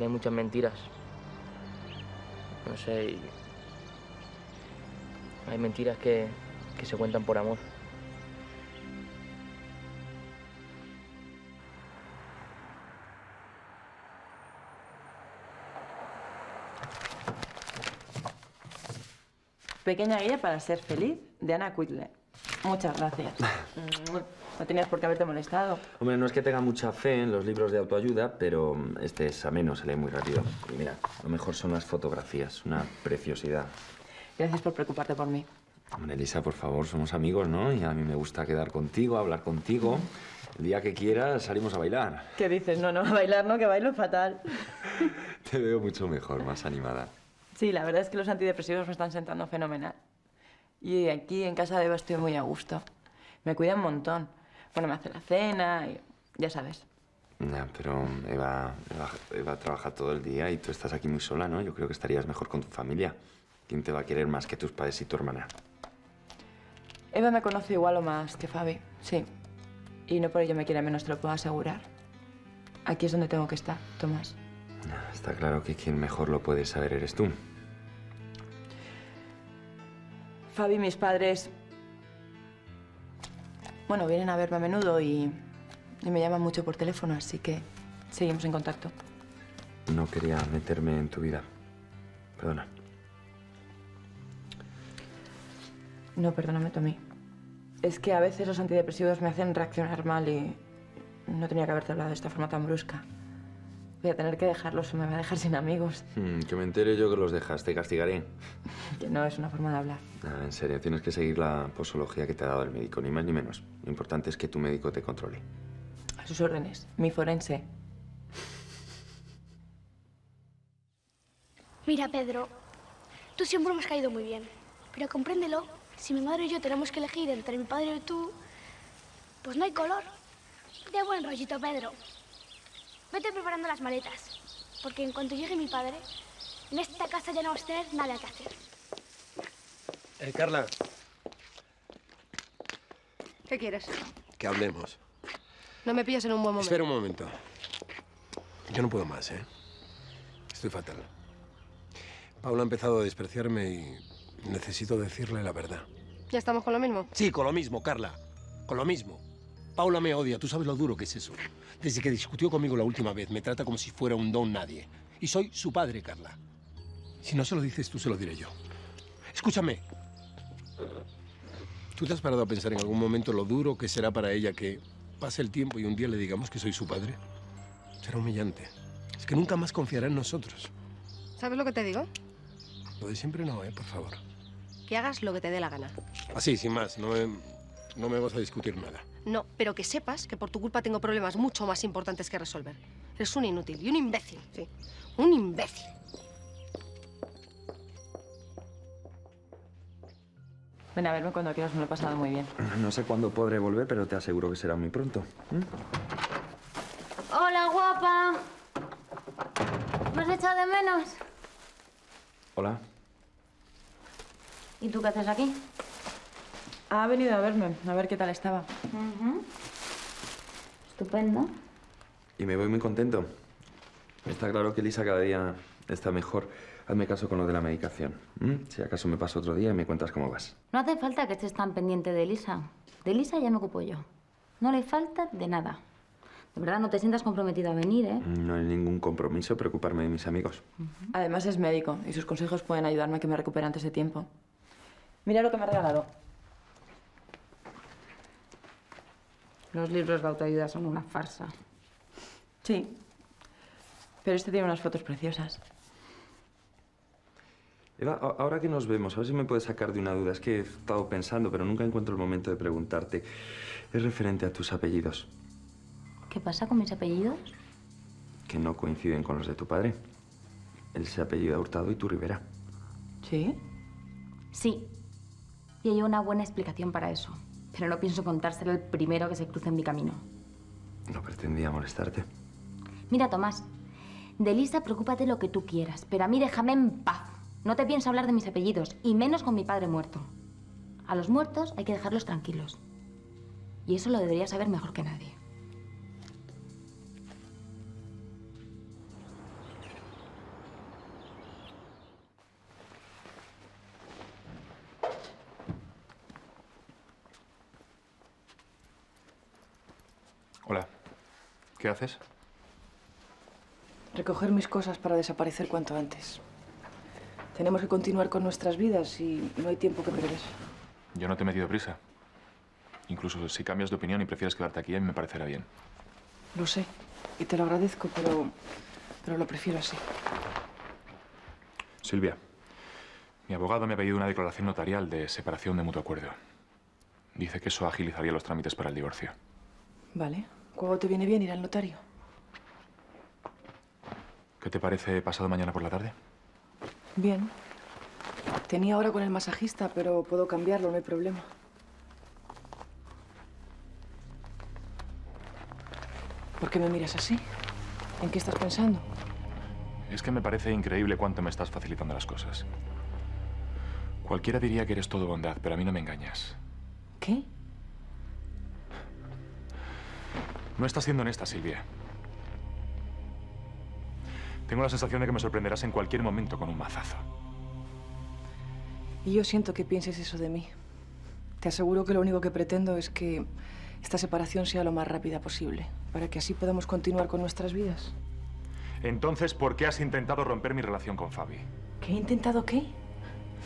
Hay muchas mentiras. No sé, y... hay mentiras que, que se cuentan por amor. Pequeña guía para ser feliz, de Ana Quitler. Muchas gracias. No tenías por qué haberte molestado. Hombre, no es que tenga mucha fe en los libros de autoayuda, pero este es ameno, se lee muy rápido. Y mira, lo mejor son las fotografías, una preciosidad. Gracias por preocuparte por mí. Hombre, Elisa, por favor, somos amigos, ¿no? Y a mí me gusta quedar contigo, hablar contigo. El día que quieras salimos a bailar. ¿Qué dices? No, no, a bailar no, que bailo fatal. Te veo mucho mejor, más animada. Sí, la verdad es que los antidepresivos me están sentando fenomenal. Y aquí, en casa de Eva, estoy muy a gusto. Me cuida un montón. Bueno, me hace la cena y... ya sabes. Nah, pero Eva, Eva, Eva trabaja todo el día y tú estás aquí muy sola, ¿no? Yo creo que estarías mejor con tu familia. ¿Quién te va a querer más que tus padres y tu hermana? Eva me conoce igual o más que Fabi, sí. Y no por ello me quiere menos, te lo puedo asegurar. Aquí es donde tengo que estar, Tomás. Está claro que quien mejor lo puede saber eres tú. Fabi y mis padres... bueno, vienen a verme a menudo y, y me llaman mucho por teléfono, así que seguimos en contacto. No quería meterme en tu vida. Perdona. No, perdóname tú a mí. Es que a veces los antidepresivos me hacen reaccionar mal y no tenía que haberte hablado de esta forma tan brusca. Voy a tener que dejarlos o me va a dejar sin amigos. Mm, que me entere yo que los dejas, te castigaré. Que no, es una forma de hablar. Ah, en serio, tienes que seguir la posología que te ha dado el médico, ni más ni menos. Lo importante es que tu médico te controle. A sus órdenes, mi forense. Mira, Pedro, tú siempre me has caído muy bien. Pero compréndelo, si mi madre y yo tenemos que elegir entre mi padre y tú, pues no hay color. De buen rollito, Pedro. Vete preparando las maletas, porque en cuanto llegue mi padre, en esta casa ya no vas a tener nada que hacer. Eh, Carla. ¿Qué quieres? Que hablemos. No me pillas en un buen momento. Espera un momento. Yo no puedo más, ¿eh? Estoy fatal. Paula ha empezado a despreciarme y necesito decirle la verdad. ¿Ya estamos con lo mismo? Sí, con lo mismo, Carla. Con lo mismo. Paula me odia. Tú sabes lo duro que es eso. Desde que discutió conmigo la última vez, me trata como si fuera un don nadie. Y soy su padre, Carla. Si no se lo dices tú, se lo diré yo. Escúchame. ¿Tú te has parado a pensar en algún momento lo duro que será para ella que pase el tiempo y un día le digamos que soy su padre? Será humillante. Es que nunca más confiará en nosotros. ¿Sabes lo que te digo? Lo de siempre no, ¿eh? Por favor. Que hagas lo que te dé la gana. Así, sin más. No me, no me vas a discutir nada. No, pero que sepas que por tu culpa tengo problemas mucho más importantes que resolver. Eres un inútil y un imbécil, sí. Un imbécil. Ven a verme cuando quieras, me lo he pasado muy bien. No sé cuándo podré volver, pero te aseguro que será muy pronto. ¿Mm? Hola, guapa. ¿Me has echado de menos? Hola. ¿Y tú qué haces aquí? Ha venido a verme, a ver qué tal estaba. Uh-huh. Estupendo. Y me voy muy contento. Está claro que Elisa cada día está mejor. Hazme caso con lo de la medicación. ¿Mm? Si acaso me paso otro día y me cuentas cómo vas. No hace falta que estés tan pendiente de Elisa. De Elisa ya me ocupo yo. No le falta de nada. De verdad, no te sientas comprometida a venir, ¿eh? No hay ningún compromiso, preocuparme de mis amigos. Uh-huh. Además es médico y sus consejos pueden ayudarme a que me recupere antes de tiempo. Mira lo que me ha regalado. Los libros de autoayuda son una farsa. Sí. Pero este tiene unas fotos preciosas. Eva, ahora que nos vemos, a ver si me puedes sacar de una duda. Es que he estado pensando, pero nunca encuentro el momento de preguntarte. Es referente a tus apellidos. ¿Qué pasa con mis apellidos? Que no coinciden con los de tu padre. Él se apellida Hurtado y tú Rivera. ¿Sí? Sí. Y hay una buena explicación para eso. Pero no pienso contárselo el primero que se cruce en mi camino. No pretendía molestarte. Mira, Tomás, de Elisa preocúpate lo que tú quieras, pero a mí déjame en paz. No te pienso hablar de mis apellidos, y menos con mi padre muerto. A los muertos hay que dejarlos tranquilos. Y eso lo deberías saber mejor que nadie. Hola. ¿Qué haces? Recoger mis cosas para desaparecer cuanto antes. Tenemos que continuar con nuestras vidas y no hay tiempo que perder. Yo no te he metido prisa. Incluso si cambias de opinión y prefieres quedarte aquí, a mí me parecerá bien. Lo sé, y te lo agradezco, pero, pero lo prefiero así. Silvia, mi abogado me ha pedido una declaración notarial de separación de mutuo acuerdo. Dice que eso agilizaría los trámites para el divorcio. Vale. ¿Cuándo te viene bien ir al notario? ¿Qué te parece pasado mañana por la tarde? Bien. Tenía hora con el masajista, pero puedo cambiarlo, no hay problema. ¿Por qué me miras así? ¿En qué estás pensando? Es que me parece increíble cuánto me estás facilitando las cosas. Cualquiera diría que eres todo bondad, pero a mí no me engañas. ¿Qué? No estás siendo honesta, Silvia. Tengo la sensación de que me sorprenderás en cualquier momento con un mazazo. Y yo siento que pienses eso de mí. Te aseguro que lo único que pretendo es que esta separación sea lo más rápida posible, para que así podamos continuar con nuestras vidas. Entonces, ¿por qué has intentado romper mi relación con Fabi? ¿Qué he intentado qué?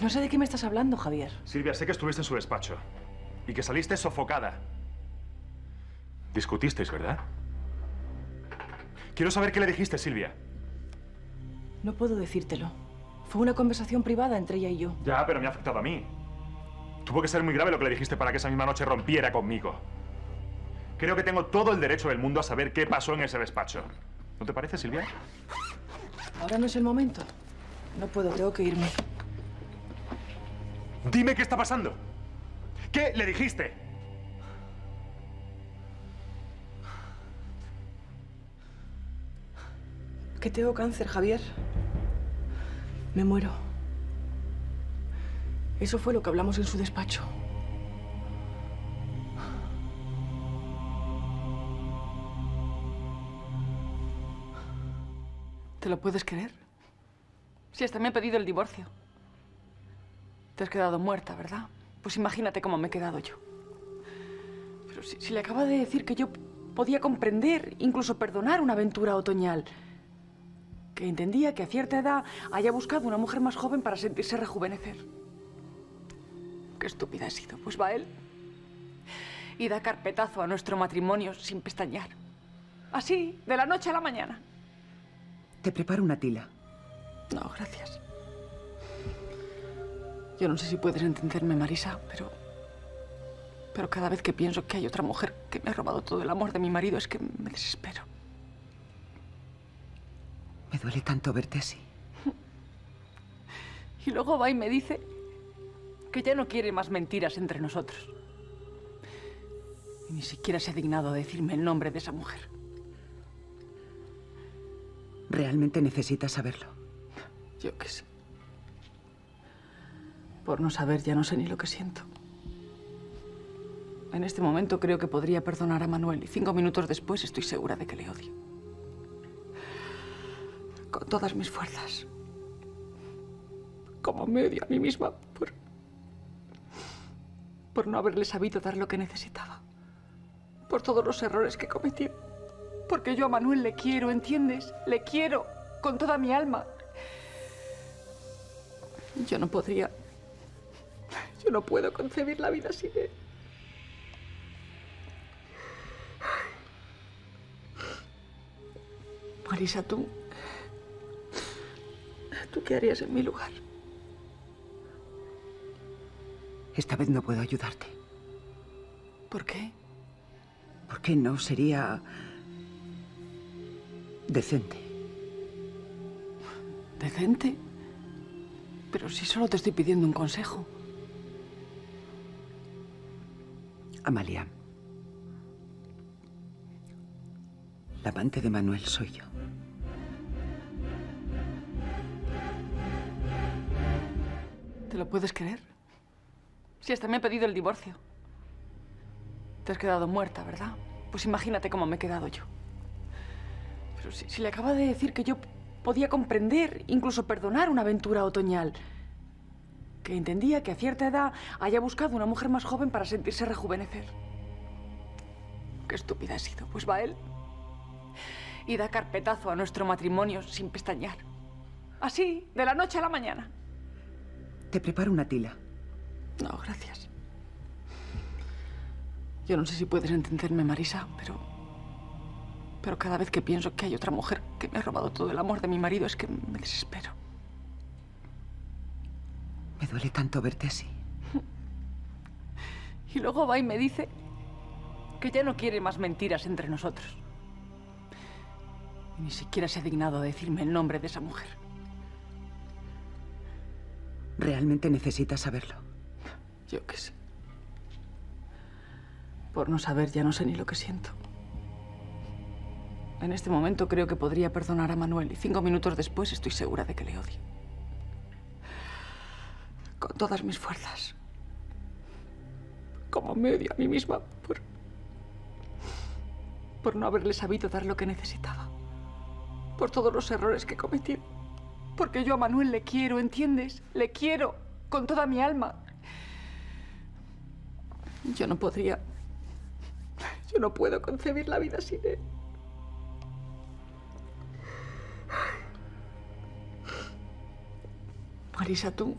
No sé de qué me estás hablando, Javier. Silvia, sé que estuviste en su despacho y que saliste sofocada. Discutisteis, ¿verdad? Quiero saber qué le dijiste, Silvia. No puedo decírtelo. Fue una conversación privada entre ella y yo. Ya, pero me ha afectado a mí. Tuvo que ser muy grave lo que le dijiste para que esa misma noche rompiera conmigo. Creo que tengo todo el derecho del mundo a saber qué pasó en ese despacho. ¿No te parece, Silvia? Ahora no es el momento. No puedo, tengo que irme. Dime qué está pasando. ¿Qué le dijiste? Que tengo cáncer, Javier. Me muero. Eso fue lo que hablamos en su despacho. ¿Te lo puedes creer? Si hasta me he pedido el divorcio. Te has quedado muerta, ¿verdad? Pues imagínate cómo me he quedado yo. Pero si, si le acaba de decir que yo podía comprender, incluso perdonar una aventura otoñal. Que entendía que a cierta edad haya buscado una mujer más joven para sentirse rejuvenecer. Qué estúpida he sido. Pues va él y da carpetazo a nuestro matrimonio sin pestañear. Así, de la noche a la mañana. Te preparo una tila. No, gracias. Yo no sé si puedes entenderme, Marisa, pero... pero cada vez que pienso que hay otra mujer que me ha robado todo el amor de mi marido, es que me desespero. Me duele tanto verte así. Y luego va y me dice que ya no quiere más mentiras entre nosotros. Y ni siquiera se ha dignado a decirme el nombre de esa mujer. Realmente necesitas saberlo. Yo qué sé. Por no saber ya no sé ni lo que siento. En este momento creo que podría perdonar a Manuel y cinco minutos después estoy segura de que le odio. Con todas mis fuerzas. Como me odio a mí misma por... por no haberle sabido dar lo que necesitaba. Por todos los errores que cometí. Porque yo a Manuel le quiero, ¿entiendes? Le quiero con toda mi alma. Yo no podría... Yo no puedo concebir la vida sin él. Marisa, tú... ¿Tú qué harías en mi lugar? Esta vez no puedo ayudarte. ¿Por qué? Porque no sería... decente. ¿Decente? Pero si solo te estoy pidiendo un consejo. Amalia, la amante de Manuel soy yo. ¿Te lo puedes creer? Si hasta me he pedido el divorcio. Te has quedado muerta, ¿verdad? Pues imagínate cómo me he quedado yo. Pero si, si le acaba de decir que yo podía comprender, incluso perdonar una aventura otoñal. Que entendía que a cierta edad haya buscado una mujer más joven para sentirse rejuvenecer. Qué estúpida he sido. Pues va él y da carpetazo a nuestro matrimonio sin pestañear. Así, de la noche a la mañana. Te preparo una tila. No, gracias. Yo no sé si puedes entenderme, Marisa, pero... pero cada vez que pienso que hay otra mujer que me ha robado todo el amor de mi marido, es que me desespero. Me duele tanto verte así. Y luego va y me dice que ya no quiere más mentiras entre nosotros. Y ni siquiera se ha dignado a decirme el nombre de esa mujer. Realmente necesitas saberlo. Yo qué sé. Por no saber ya no sé ni lo que siento. En este momento creo que podría perdonar a Manuel y cinco minutos después estoy segura de que le odio. Con todas mis fuerzas. Como me odio a mí misma por... por no haberle sabido dar lo que necesitaba. Por todos los errores que cometí. Porque yo a Manuel le quiero, ¿entiendes? Le quiero con toda mi alma. Yo no podría... Yo no puedo concebir la vida sin él. Marisa, tú...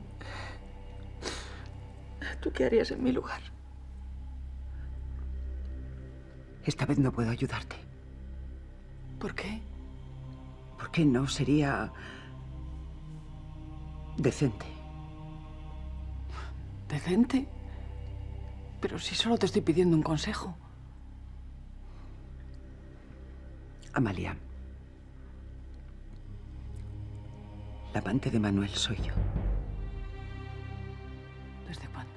¿Tú qué harías en mi lugar? Esta vez no puedo ayudarte. ¿Por qué? Porque no sería... decente. ¿Decente? Pero si solo te estoy pidiendo un consejo. Amalia, la amante de Manuel soy yo. ¿Desde cuándo?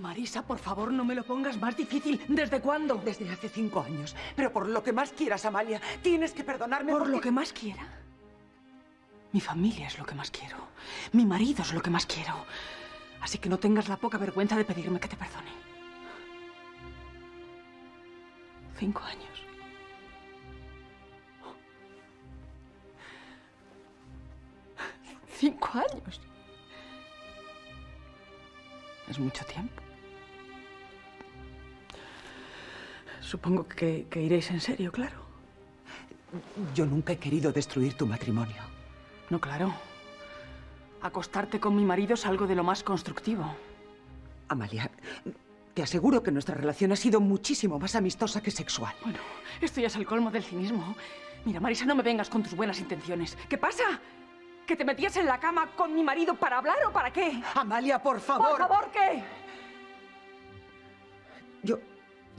Marisa, por favor, no me lo pongas más difícil. ¿Desde cuándo? Desde hace cinco años. Pero por lo que más quieras, Amalia, tienes que perdonarme. ¿Por porque... lo que más quiera? Mi familia es lo que más quiero. Mi marido es lo que más quiero. Así que no tengas la poca vergüenza de pedirme que te perdone. Cinco años. Cinco años. Es mucho tiempo. Supongo que, que iréis en serio, claro. Yo nunca he querido destruir tu matrimonio. No, claro. Acostarte con mi marido es algo de lo más constructivo. Amalia, te aseguro que nuestra relación ha sido muchísimo más amistosa que sexual. Bueno, esto ya es el colmo del cinismo. Mira, Marisa, no me vengas con tus buenas intenciones. ¿Qué pasa? ¿Que te metías en la cama con mi marido para hablar o para qué? Amalia, por favor. ¿Por favor qué? Yo...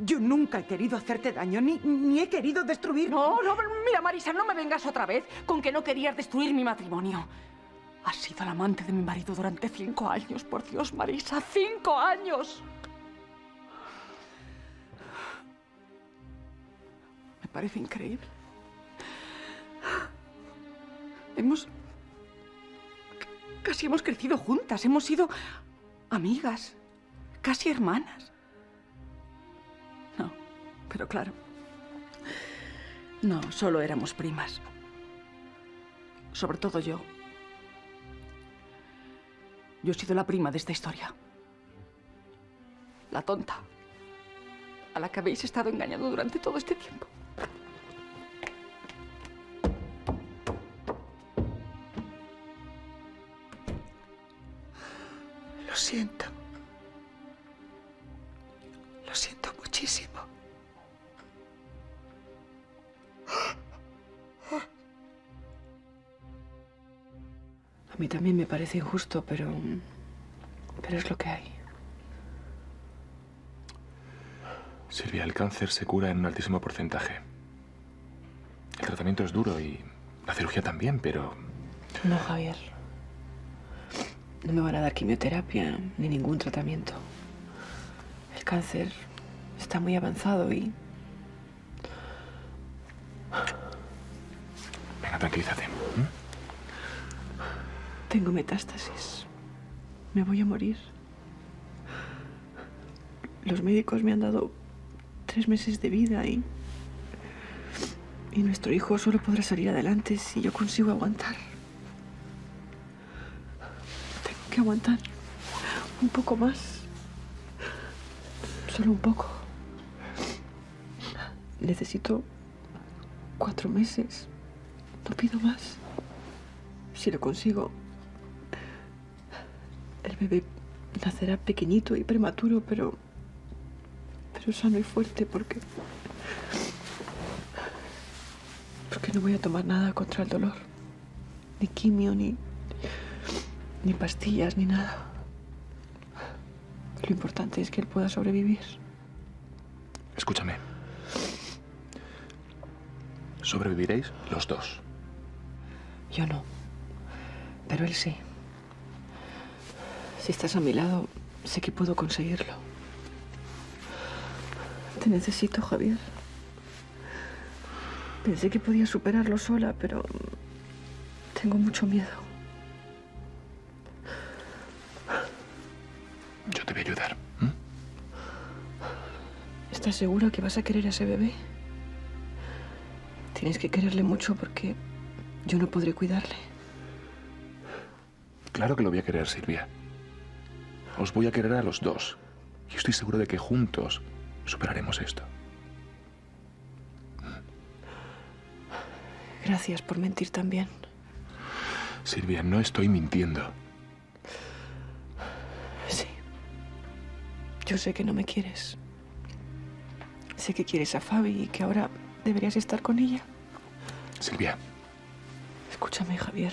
Yo nunca he querido hacerte daño, ni, ni he querido destruir... No, no, mira, Marisa, no me vengas otra vez con que no querías destruir mi matrimonio. Has sido la amante de mi marido durante cinco años, por Dios, Marisa, cinco años. Me parece increíble. Hemos... Casi hemos crecido juntas, hemos sido amigas, casi hermanas. Pero claro, no, solo éramos primas. Sobre todo yo. Yo he sido la prima de esta historia. La tonta. A la que habéis estado engañando durante todo este tiempo. Lo siento. Lo siento muchísimo. A mí también me parece injusto, pero... pero es lo que hay. Silvia, el cáncer se cura en un altísimo porcentaje. El tratamiento es duro y la cirugía también, pero... No, Javier. No me van a dar quimioterapia ni ningún tratamiento. El cáncer está muy avanzado y... Venga, tranquilízate. ¿Mm? Tengo metástasis. Me voy a morir. Los médicos me han dado tres meses de vida y... y nuestro hijo solo podrá salir adelante si yo consigo aguantar. Tengo que aguantar un poco más. Solo un poco. Necesito cuatro meses. No pido más. Si lo consigo... El bebé nacerá pequeñito y prematuro, pero... pero sano y fuerte, porque... porque no voy a tomar nada contra el dolor. Ni quimio, ni... ni pastillas, ni nada. Lo importante es que él pueda sobrevivir. Escúchame. Sobreviviréis los dos. Yo no. Pero él sí. Si estás a mi lado, sé que puedo conseguirlo. Te necesito, Javier. Pensé que podía superarlo sola, pero... tengo mucho miedo. Yo te voy a ayudar. ¿eh? ¿Estás segura que vas a querer a ese bebé? Tienes que quererle mucho porque yo no podré cuidarle. Claro que lo voy a querer, Silvia. Os voy a querer a los dos. Y estoy seguro de que juntos superaremos esto. Gracias por mentir también. Silvia, no estoy mintiendo. Sí. Yo sé que no me quieres. Sé que quieres a Fabi y que ahora deberías estar con ella. Silvia. Escúchame, Javier.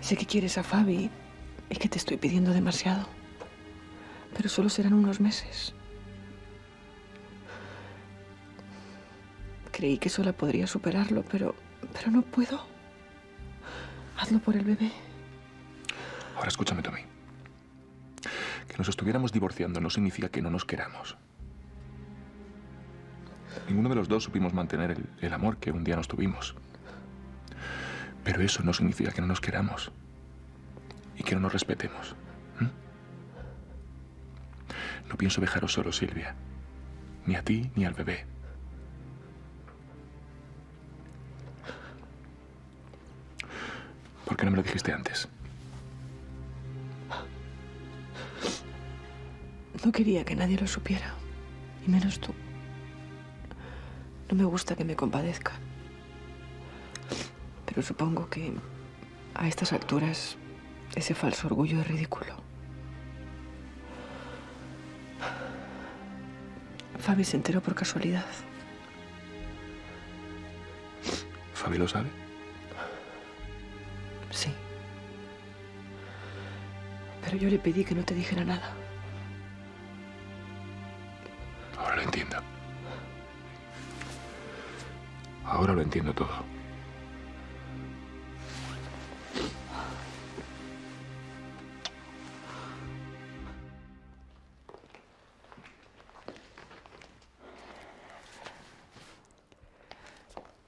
Sé que quieres a Fabi y que te estoy pidiendo demasiado, pero solo serán unos meses. Creí que sola podría superarlo, pero, pero no puedo. Hazlo por el bebé. Ahora escúchame, Tommy. Que nos estuviéramos divorciando no significa que no nos queramos. Ninguno de los dos supimos mantener el, el amor que un día nos tuvimos. Pero eso no significa que no nos queramos y que no nos respetemos. ¿Mm? No pienso dejaros solo, Silvia. Ni a ti ni al bebé. ¿Por qué no me lo dijiste antes? No quería que nadie lo supiera, y menos tú. No me gusta que me compadezca. Pero supongo que a estas alturas ese falso orgullo es ridículo. Fabi se enteró por casualidad. ¿Fabi lo sabe? Sí. Pero yo le pedí que no te dijera nada. Ahora lo entiendo. Ahora lo entiendo todo.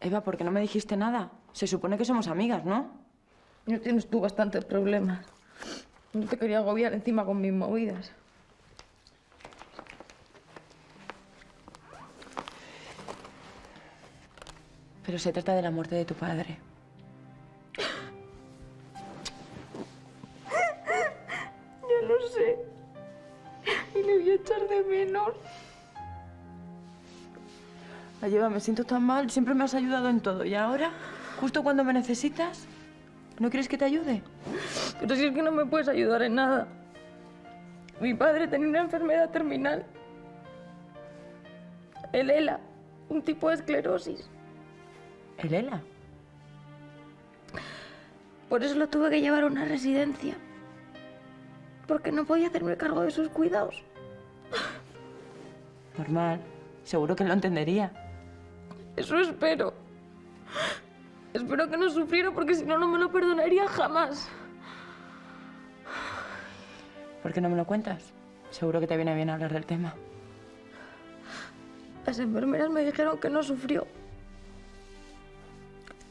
Eva, ¿por qué no me dijiste nada? Se supone que somos amigas, ¿no? No tienes tú bastantes problemas. No te quería agobiar encima con mis movidas. Pero se trata de la muerte de tu padre. Ya lo sé. Y le voy a echar de menos. Eva, me siento tan mal. Siempre me has ayudado en todo. Y ahora, justo cuando me necesitas, ¿no quieres que te ayude? Pero si es que no me puedes ayudar en nada. Mi padre tenía una enfermedad terminal. El E L A, un tipo de esclerosis. ¿El E L A? Por eso lo tuve que llevar a una residencia. Porque no podía hacerme cargo de sus cuidados. Normal. Seguro que lo entendería. Eso espero. Espero que no sufriera, porque si no, no me lo perdonaría jamás. ¿Por qué no me lo cuentas? Seguro que te viene bien hablar del tema. Las enfermeras me dijeron que no sufrió.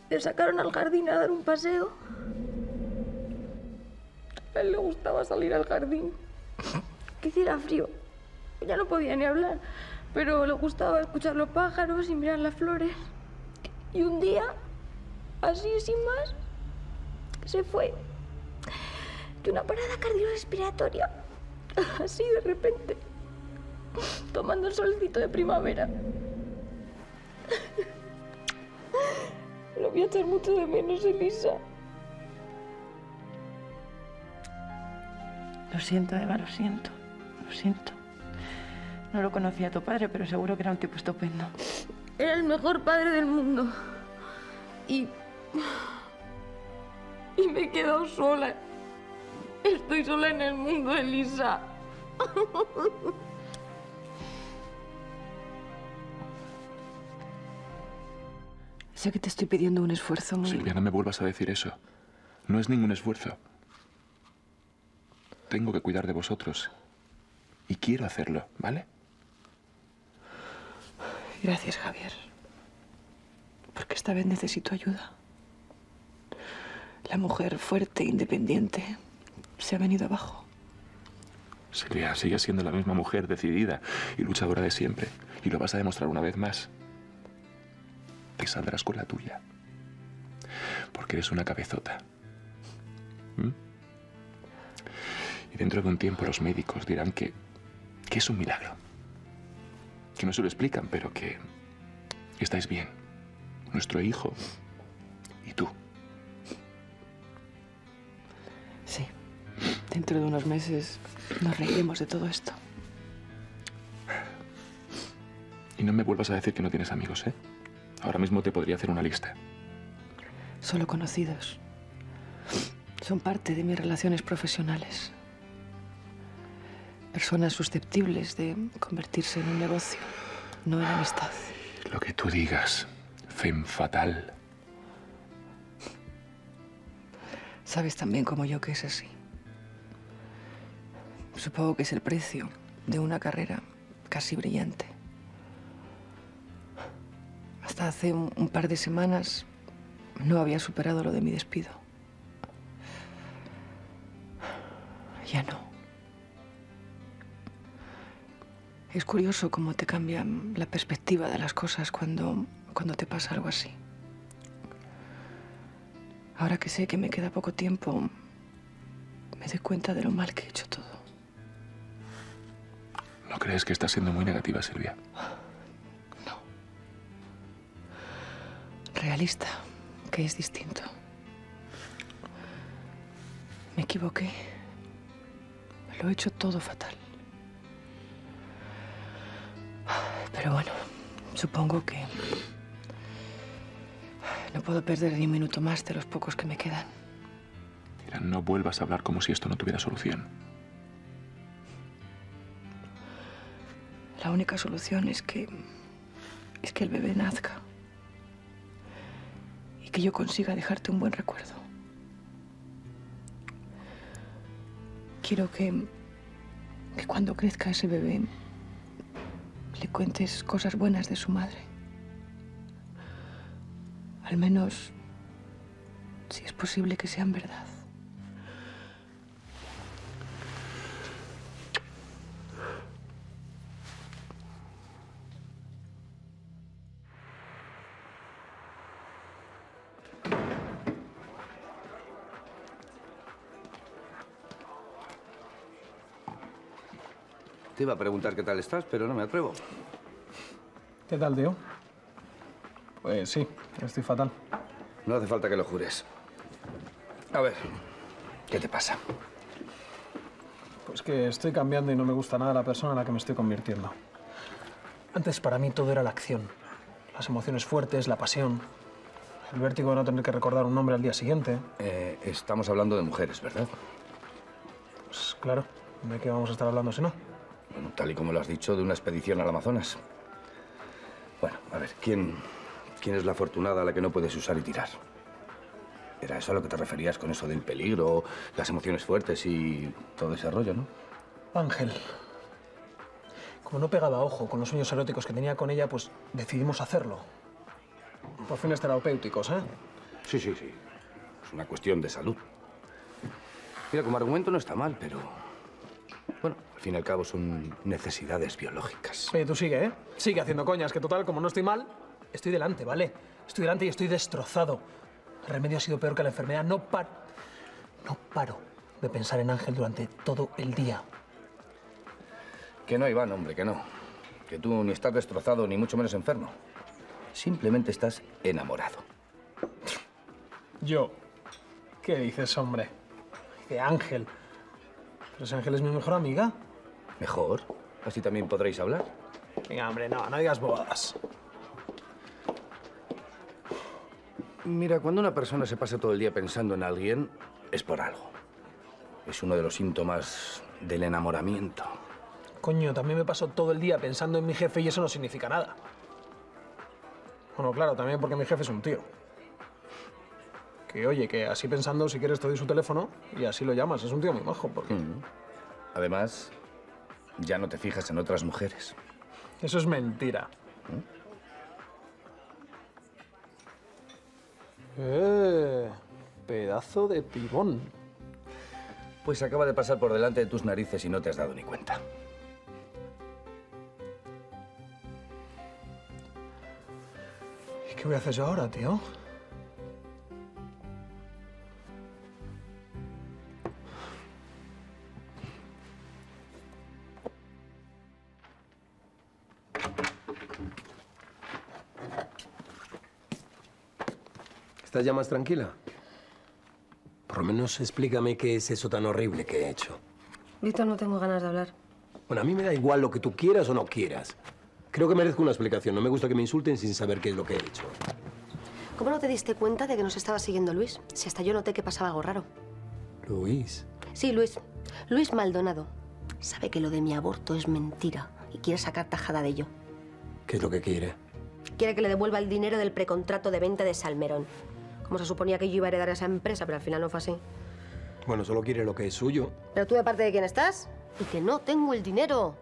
Le sacaron al jardín a dar un paseo. A él le gustaba salir al jardín. Que hiciera frío. Ya no podía ni hablar. Pero le gustaba escuchar los pájaros y mirar las flores. Y un día, así sin más, se fue. De una parada cardiorrespiratoria, así de repente, tomando el solcito de primavera. Lo voy a echar mucho de menos, Elisa. Lo siento, Eva, lo siento, lo siento. No lo conocía a tu padre, pero seguro que era un tipo estupendo. Era el mejor padre del mundo. Y... Y me he quedado sola. Estoy sola en el mundo, Elisa. Sé que te estoy pidiendo un esfuerzo muy... Silvia, no me vuelvas a decir eso. No es ningún esfuerzo. Tengo que cuidar de vosotros. Y quiero hacerlo, ¿vale? Gracias, Javier. Porque esta vez necesito ayuda. La mujer fuerte e independiente se ha venido abajo. Silvia, sigues siendo la misma mujer decidida y luchadora de siempre. Y lo vas a demostrar una vez más. Te saldrás con la tuya. Porque eres una cabezota. ¿Mm? Y dentro de un tiempo los médicos dirán que... que es un milagro. Que no se lo explican, pero que estáis bien. Nuestro hijo y tú. Sí. Dentro de unos meses nos reiremos de todo esto. Y no me vuelvas a decir que no tienes amigos, ¿eh? Ahora mismo te podría hacer una lista. Solo conocidos. Son parte de mis relaciones profesionales. Personas susceptibles de convertirse en un negocio, no en amistad. Lo que tú digas, femme fatal. Sabes tan bien como yo que es así. Supongo que es el precio de una carrera casi brillante. Hasta hace un, un par de semanas no había superado lo de mi despido. Ya no. Es curioso cómo te cambia la perspectiva de las cosas cuando, cuando te pasa algo así. Ahora que sé que me queda poco tiempo, me doy cuenta de lo mal que he hecho todo. ¿No crees que estás siendo muy negativa, Silvia? No. Realista, que es distinto. Me equivoqué. Lo he hecho todo fatal. Pero bueno, supongo que no puedo perder ni un minuto más de los pocos que me quedan. Mira, no vuelvas a hablar como si esto no tuviera solución. La única solución es que... es que el bebé nazca. Y que yo consiga dejarte un buen recuerdo. Quiero que... que cuando crezca ese bebé... le cuentes cosas buenas de su madre. Al menos, si es posible que sean verdad. Te iba a preguntar qué tal estás, pero no me atrevo. ¿Qué tal, tío? Pues sí, estoy fatal. No hace falta que lo jures. A ver, ¿qué te pasa? Pues que estoy cambiando y no me gusta nada la persona en la que me estoy convirtiendo. Antes para mí todo era la acción. Las emociones fuertes, la pasión. El vértigo de no tener que recordar un nombre al día siguiente. Eh, estamos hablando de mujeres, ¿verdad? Pues claro, ¿de qué vamos a estar hablando si no? Bueno, tal y como lo has dicho, de una expedición al Amazonas. Bueno, a ver, ¿quién, quién es la afortunada a la que no puedes usar y tirar? Era eso a lo que te referías con eso del peligro, las emociones fuertes y todo ese rollo, ¿no? Ángel. Como no pegaba ojo con los sueños eróticos que tenía con ella, pues decidimos hacerlo. Por fines terapéuticos, ¿eh? Sí, sí, sí. Es una cuestión de salud. Mira, como argumento no está mal, pero... bueno, al fin y al cabo son necesidades biológicas. Oye, tú sigue, ¿eh? Sigue haciendo coñas, que total, como no estoy mal, estoy delante, ¿vale? Estoy delante y estoy destrozado. El remedio ha sido peor que la enfermedad. No paro, no paro de pensar en Ángel durante todo el día. Que no, Iván, hombre, que no. Que tú ni estás destrozado, ni mucho menos enfermo. Simplemente estás enamorado. ¿Yo? ¿Qué dices, hombre? De Ángel. Pero si Ángel es mi mejor amiga. ¿Mejor? Así también podréis hablar. Venga, hombre, no, no digas bobadas. Mira, cuando una persona se pasa todo el día pensando en alguien, es por algo. Es uno de los síntomas del enamoramiento. Coño, también me paso todo el día pensando en mi jefe y eso no significa nada. Bueno, claro, también porque mi jefe es un tío. Que oye, que así pensando, si quieres te doy su teléfono y así lo llamas. Es un tío muy majo, porque... Mm. Además, ya no te fijas en otras mujeres. Eso es mentira. ¿Mm? Eh, pedazo de pibón. Pues acaba de pasar por delante de tus narices y no te has dado ni cuenta. ¿Y qué voy a hacer yo ahora, tío? ¿Estás ya más tranquila? Por lo menos explícame qué es eso tan horrible que he hecho. Víctor, no tengo ganas de hablar. Bueno, a mí me da igual lo que tú quieras o no quieras. Creo que merezco una explicación. No me gusta que me insulten sin saber qué es lo que he hecho. ¿Cómo no te diste cuenta de que nos estaba siguiendo Luis? Si hasta yo noté que pasaba algo raro. ¿Luis? Sí, Luis. Luis Maldonado. Sabe que lo de mi aborto es mentira y quiere sacar tajada de ello. ¿Qué es lo que quiere? Quiere que le devuelva el dinero del precontrato de venta de Salmerón. Como se suponía que yo iba a heredar a esa empresa, pero al final no fue así. Bueno, solo quiere lo que es suyo. ¿Pero tú de parte de quién estás? Y que no tengo el dinero.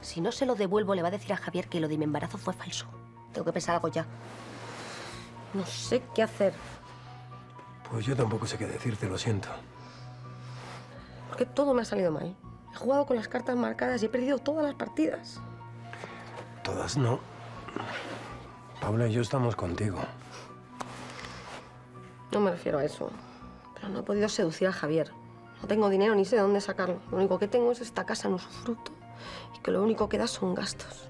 Si no se lo devuelvo, le va a decir a Javier que lo de mi embarazo fue falso. Tengo que pensar algo ya. No sé qué hacer. Pues yo tampoco sé qué decirte, lo siento. Porque todo me ha salido mal. He jugado con las cartas marcadas y he perdido todas las partidas. Todas no. Paula y yo estamos contigo. No me refiero a eso. Pero no he podido seducir a Javier. No tengo dinero ni sé de dónde sacarlo. Lo único que tengo es esta casa en usufructo y que lo único que da son gastos.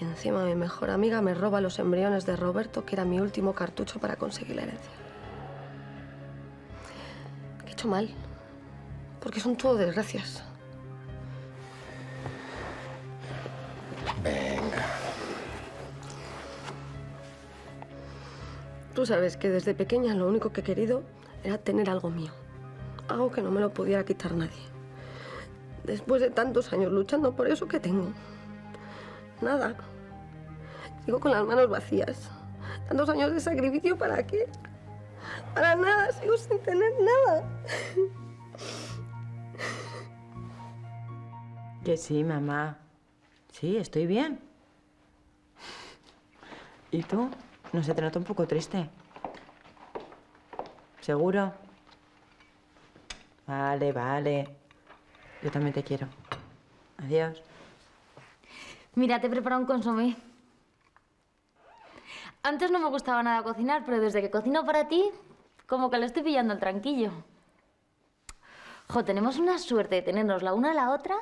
Y encima mi mejor amiga me roba los embriones de Roberto, que era mi último cartucho para conseguir la herencia. ¿Qué he hecho mal? Porque son todo desgracias. Venga. Tú sabes que desde pequeña lo único que he querido era tener algo mío. Algo que no me lo pudiera quitar nadie. Después de tantos años luchando por eso, ¿qué tengo? Nada. Sigo con las manos vacías. Tantos años de sacrificio, ¿para qué? Para nada, sigo sin tener nada. Que sí, mamá. Sí, estoy bien. ¿Y tú? No sé, te noto un poco triste. ¿Seguro? Vale, vale. Yo también te quiero. Adiós. Mira, te he preparado un consomé. Antes no me gustaba nada cocinar, pero desde que cocino para ti, como que le estoy pillando el tranquillo. Jo, tenemos una suerte de tenernos la una a la otra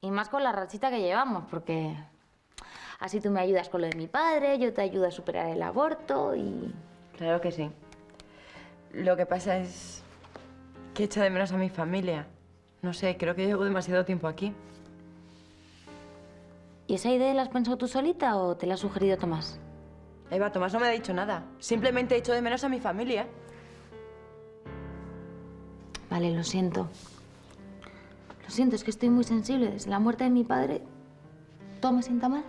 y más con la rachita que llevamos, porque así tú me ayudas con lo de mi padre, yo te ayudo a superar el aborto y... Claro que sí. Lo que pasa es que echo de menos a mi familia. No sé, creo que llevo demasiado tiempo aquí. ¿Y esa idea la has pensado tú solita o te la ha sugerido Tomás? Eva, Tomás no me ha dicho nada. Simplemente echo de menos a mi familia. Vale, lo siento. Lo siento, es que estoy muy sensible. Desde la muerte de mi padre, todo me sienta mal.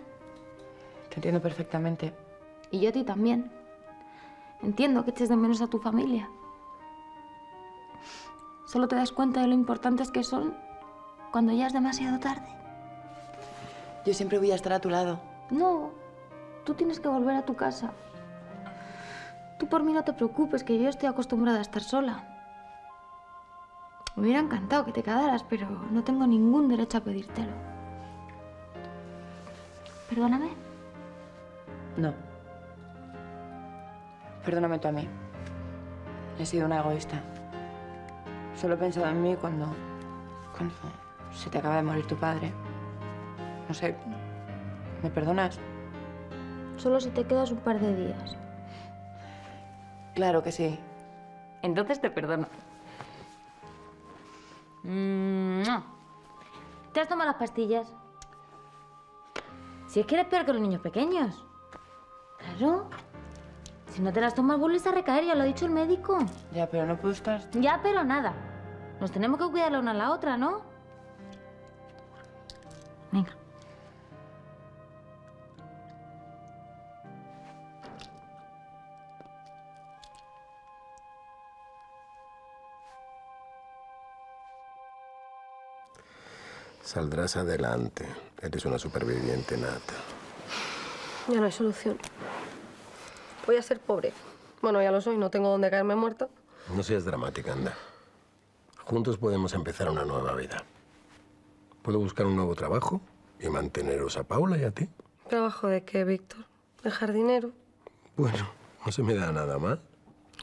Te entiendo perfectamente. Y yo a ti también. Entiendo que eches de menos a tu familia. Solo te das cuenta de lo importantes que son cuando ya es demasiado tarde. Yo siempre voy a estar a tu lado. No, tú tienes que volver a tu casa. Tú por mí no te preocupes, que yo estoy acostumbrada a estar sola. Me hubiera encantado que te quedaras, pero no tengo ningún derecho a pedírtelo. ¿Perdóname? No. Perdóname tú a mí. He sido una egoísta. Solo he pensado en mí cuando, cuando se te acaba de morir tu padre. No sé, ¿me perdonas? Solo si te quedas un par de días. Claro que sí. Entonces te perdono. ¿Te has tomado las pastillas? Si es que eres peor que los niños pequeños. Claro. Si no te las tomas, vuelves a recaer, ya lo ha dicho el médico. Ya, pero no puedo estar... Ya, pero nada. Nos tenemos que cuidar la una a la otra, ¿no? Venga. Saldrás adelante. Eres una superviviente nata. Ya no hay solución. Voy a ser pobre. Bueno, ya lo soy, no tengo dónde caerme muerta. No seas dramática, anda. Juntos podemos empezar una nueva vida. Puedo buscar un nuevo trabajo y manteneros a Paula y a ti. ¿Trabajo de qué, Víctor? ¿De jardinero? Bueno, no se me da nada mal.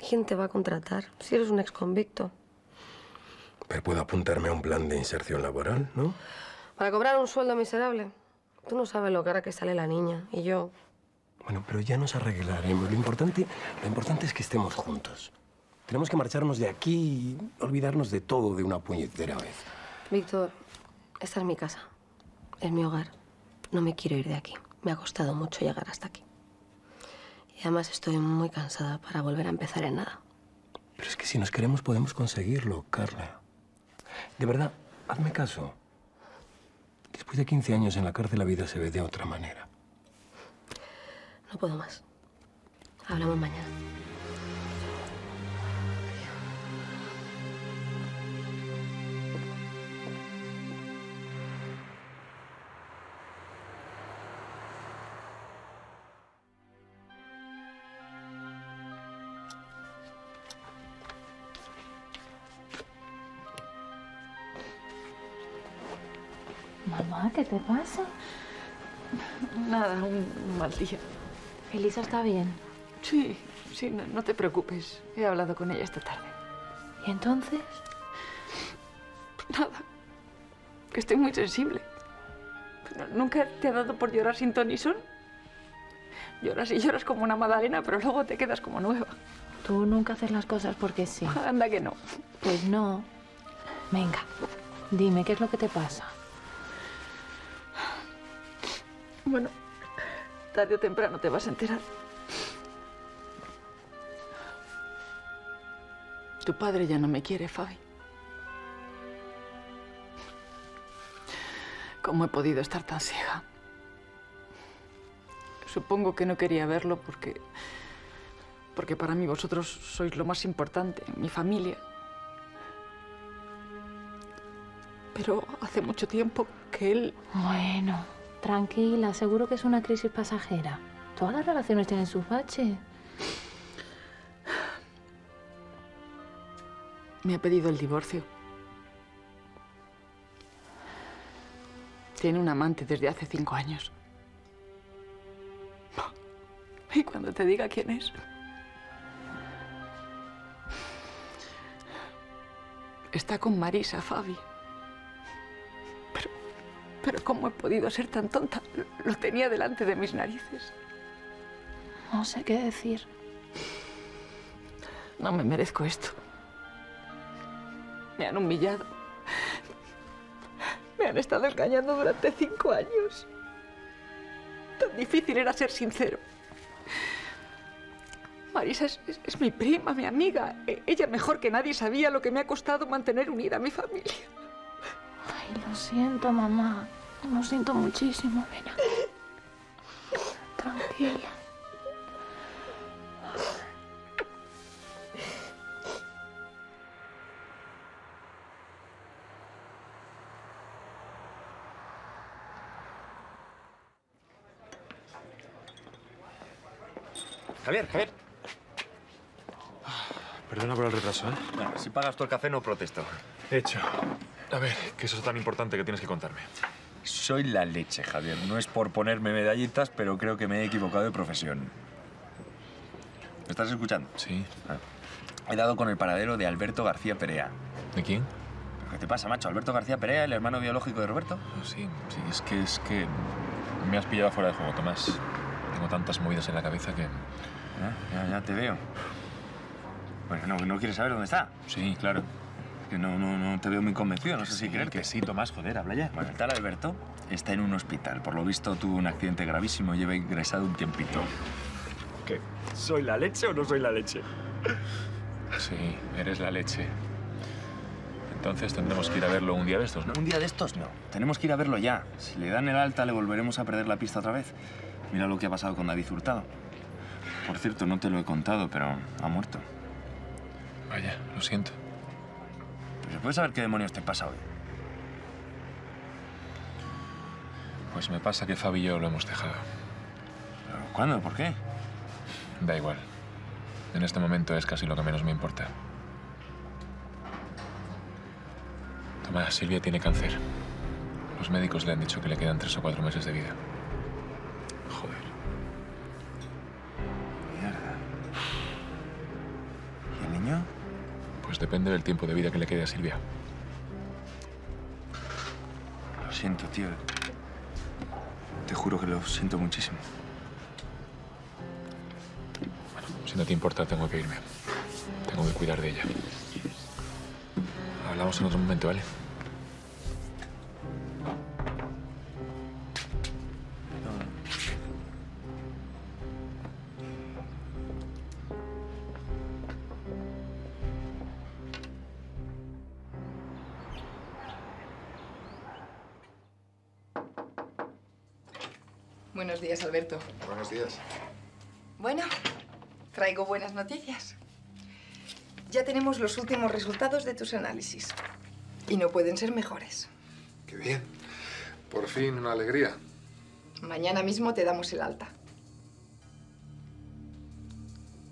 ¿Quién te va a contratar si eres un exconvicto? Pero puedo apuntarme a un plan de inserción laboral, ¿no? Para cobrar un sueldo miserable. Tú no sabes lo cara que sale la niña y yo... Bueno, pero ya nos arreglaremos. Lo importante, lo importante es que estemos juntos. Tenemos que marcharnos de aquí y olvidarnos de todo de una puñetera vez. Víctor, esta es mi casa. Es mi hogar. No me quiero ir de aquí. Me ha costado mucho llegar hasta aquí. Y además estoy muy cansada para volver a empezar en nada. Pero es que si nos queremos podemos conseguirlo, Carla. De verdad, hazme caso. Después de quince años en la cárcel la vida se ve de otra manera. No puedo más. Hablamos mañana. Mamá, ¿qué te pasa? Nada, un mal día. ¿Elisa está bien? Sí, Sí, no, no te preocupes. He hablado con ella esta tarde. ¿Y entonces? Nada. Que estoy muy sensible. Pero ¿nunca te ha dado por llorar sin ton ni son? Lloras y lloras como una magdalena, pero luego te quedas como nueva. Tú nunca haces las cosas porque sí. Anda que no. Pues no. Venga, dime, ¿qué es lo que te pasa? Bueno, tarde o temprano te vas a enterar. Tu padre ya no me quiere, Fabi. ¿Cómo he podido estar tan ciega? Supongo que no quería verlo porque... porque para mí vosotros sois lo más importante, mi familia. Pero hace mucho tiempo que él... Bueno, tranquila, seguro que es una crisis pasajera. Todas las relaciones tienen sus baches. Me ha pedido el divorcio. Tiene un amante desde hace cinco años. Y cuando te diga quién es... Está con Marisa, Fabi. Pero, pero ¿cómo he podido ser tan tonta? Lo tenía delante de mis narices. No sé qué decir. No me merezco esto. Me han humillado. Me han estado engañando durante cinco años. Tan difícil era ser sincero. Marisa es, es, es mi prima, mi amiga. E- ella mejor que nadie sabía lo que me ha costado mantener unida a mi familia. Ay, lo siento, mamá. Lo siento muchísimo. Ven acá. Tranquila. Javier, Javier. Perdona por el retraso, ¿eh? Nah, si pagas tú el café, no protesto. Hecho. A ver, ¿qué es eso tan importante que tienes que contarme? Soy la leche, Javier. No es por ponerme medallitas, pero creo que me he equivocado de profesión. ¿Me estás escuchando? Sí. Ah. He dado con el paradero de Alberto García Perea. ¿De quién? ¿Qué te pasa, macho? ¿Alberto García Perea, el hermano biológico de Roberto? Sí, sí. Es que, es que... me has pillado fuera de juego, Tomás. Tengo tantas movidas en la cabeza que... Ya, ya, ya te veo. Bueno, no, ¿no quieres saber dónde está? Sí, claro. Es que no, no, no te veo muy convencido, no sé si creerte. Que sí, Tomás, joder, habla ya. Bueno, el tal Alberto está en un hospital. Por lo visto tuvo un accidente gravísimo y lleva ingresado un tiempito. ¿Qué? ¿Soy la leche o no soy la leche? Sí, eres la leche. Entonces tendremos que ir a verlo un día de estos, ¿no? Un día de estos no. Tenemos que ir a verlo ya. Si le dan el alta, le volveremos a perder la pista otra vez. Mira lo que ha pasado con David Hurtado. Por cierto, no te lo he contado, pero ha muerto. Vaya, lo siento. ¿Pero se puede saber qué demonios te pasa hoy? Pues me pasa que Fabi y yo lo hemos dejado. ¿Pero cuándo? ¿Por qué? Da igual. En este momento es casi lo que menos me importa. Tomás, Silvia tiene cáncer. Los médicos le han dicho que le quedan tres o cuatro meses de vida. Joder. Pues depende del tiempo de vida que le quede a Silvia. Lo siento, tío. Te juro que lo siento muchísimo. Bueno, si no te importa, tengo que irme. Tengo que cuidar de ella. Hablamos en otro momento, ¿vale? Buenos días, Alberto. Buenos días. Bueno, traigo buenas noticias. Ya tenemos los últimos resultados de tus análisis. Y no pueden ser mejores. Qué bien. Por fin, una alegría. Mañana mismo te damos el alta.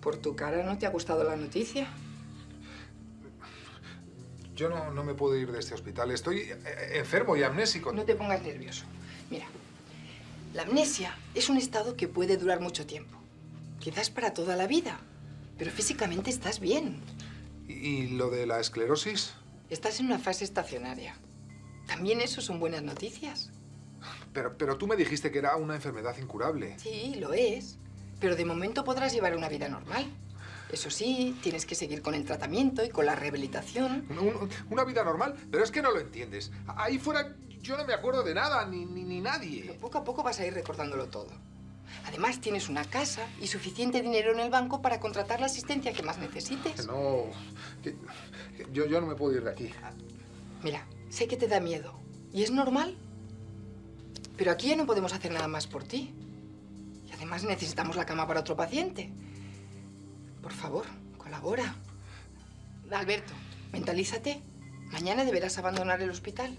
Por tu cara no te ha gustado la noticia. Yo no, no me puedo ir de este hospital. Estoy enfermo y amnésico. No te pongas nervioso. Mira. La amnesia es un estado que puede durar mucho tiempo, quizás para toda la vida. Pero físicamente estás bien. ¿Y lo de la esclerosis? Estás en una fase estacionaria. También eso son buenas noticias. Pero, pero tú me dijiste que era una enfermedad incurable. Sí, lo es. Pero de momento podrás llevar una vida normal. Eso sí, tienes que seguir con el tratamiento y con la rehabilitación. Una, una vida normal, pero es que no lo entiendes. Ahí fuera yo no me acuerdo de nada, ni, ni, ni nadie. Pero poco a poco vas a ir recordándolo todo. Además, tienes una casa y suficiente dinero en el banco para contratar la asistencia que más necesites. No, que, que yo, yo no me puedo ir de aquí. Mira, sé que te da miedo y es normal. Pero aquí ya no podemos hacer nada más por ti. Y además necesitamos la cama para otro paciente. Por favor, colabora. Alberto, mentalízate. Mañana deberás abandonar el hospital.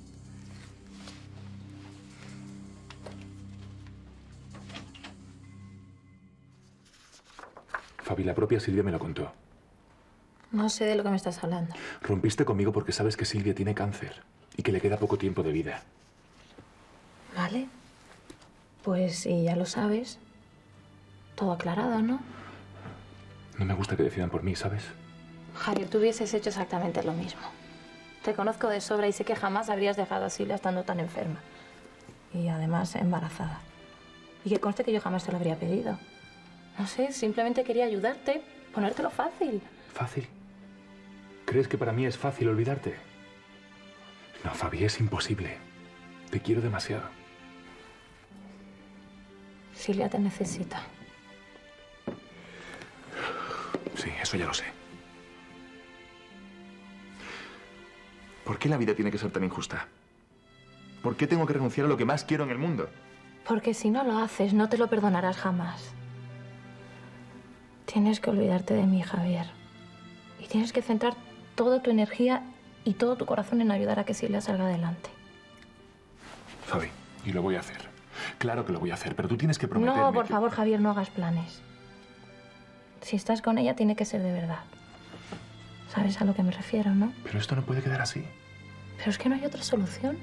Fabi, la propia Silvia me lo contó. No sé de lo que me estás hablando. Rompiste conmigo porque sabes que Silvia tiene cáncer y que le queda poco tiempo de vida. Vale. Pues si ya lo sabes, todo aclarado, ¿no? No me gusta que decidan por mí, ¿sabes? Javier, tú hubieses hecho exactamente lo mismo. Te conozco de sobra y sé que jamás habrías dejado a Silvia estando tan enferma. Y además embarazada. Y que conste que yo jamás te lo habría pedido. No sé, simplemente quería ayudarte, ponértelo fácil. ¿Fácil? ¿Crees que para mí es fácil olvidarte? No, Fabi, es imposible. Te quiero demasiado. Silvia te necesita. Sí, eso ya lo sé. ¿Por qué la vida tiene que ser tan injusta? ¿Por qué tengo que renunciar a lo que más quiero en el mundo? Porque si no lo haces, no te lo perdonarás jamás. Tienes que olvidarte de mí, Javier. Y tienes que centrar toda tu energía y todo tu corazón en ayudar a que Silvia salga adelante. Fabi, y lo voy a hacer. Claro que lo voy a hacer, pero tú tienes que prometerme... No, por que... favor, Javier, no hagas planes. Si estás con ella, tiene que ser de verdad. ¿Sabes a lo que me refiero, no? Pero esto no puede quedar así. Pero es que no hay otra solución.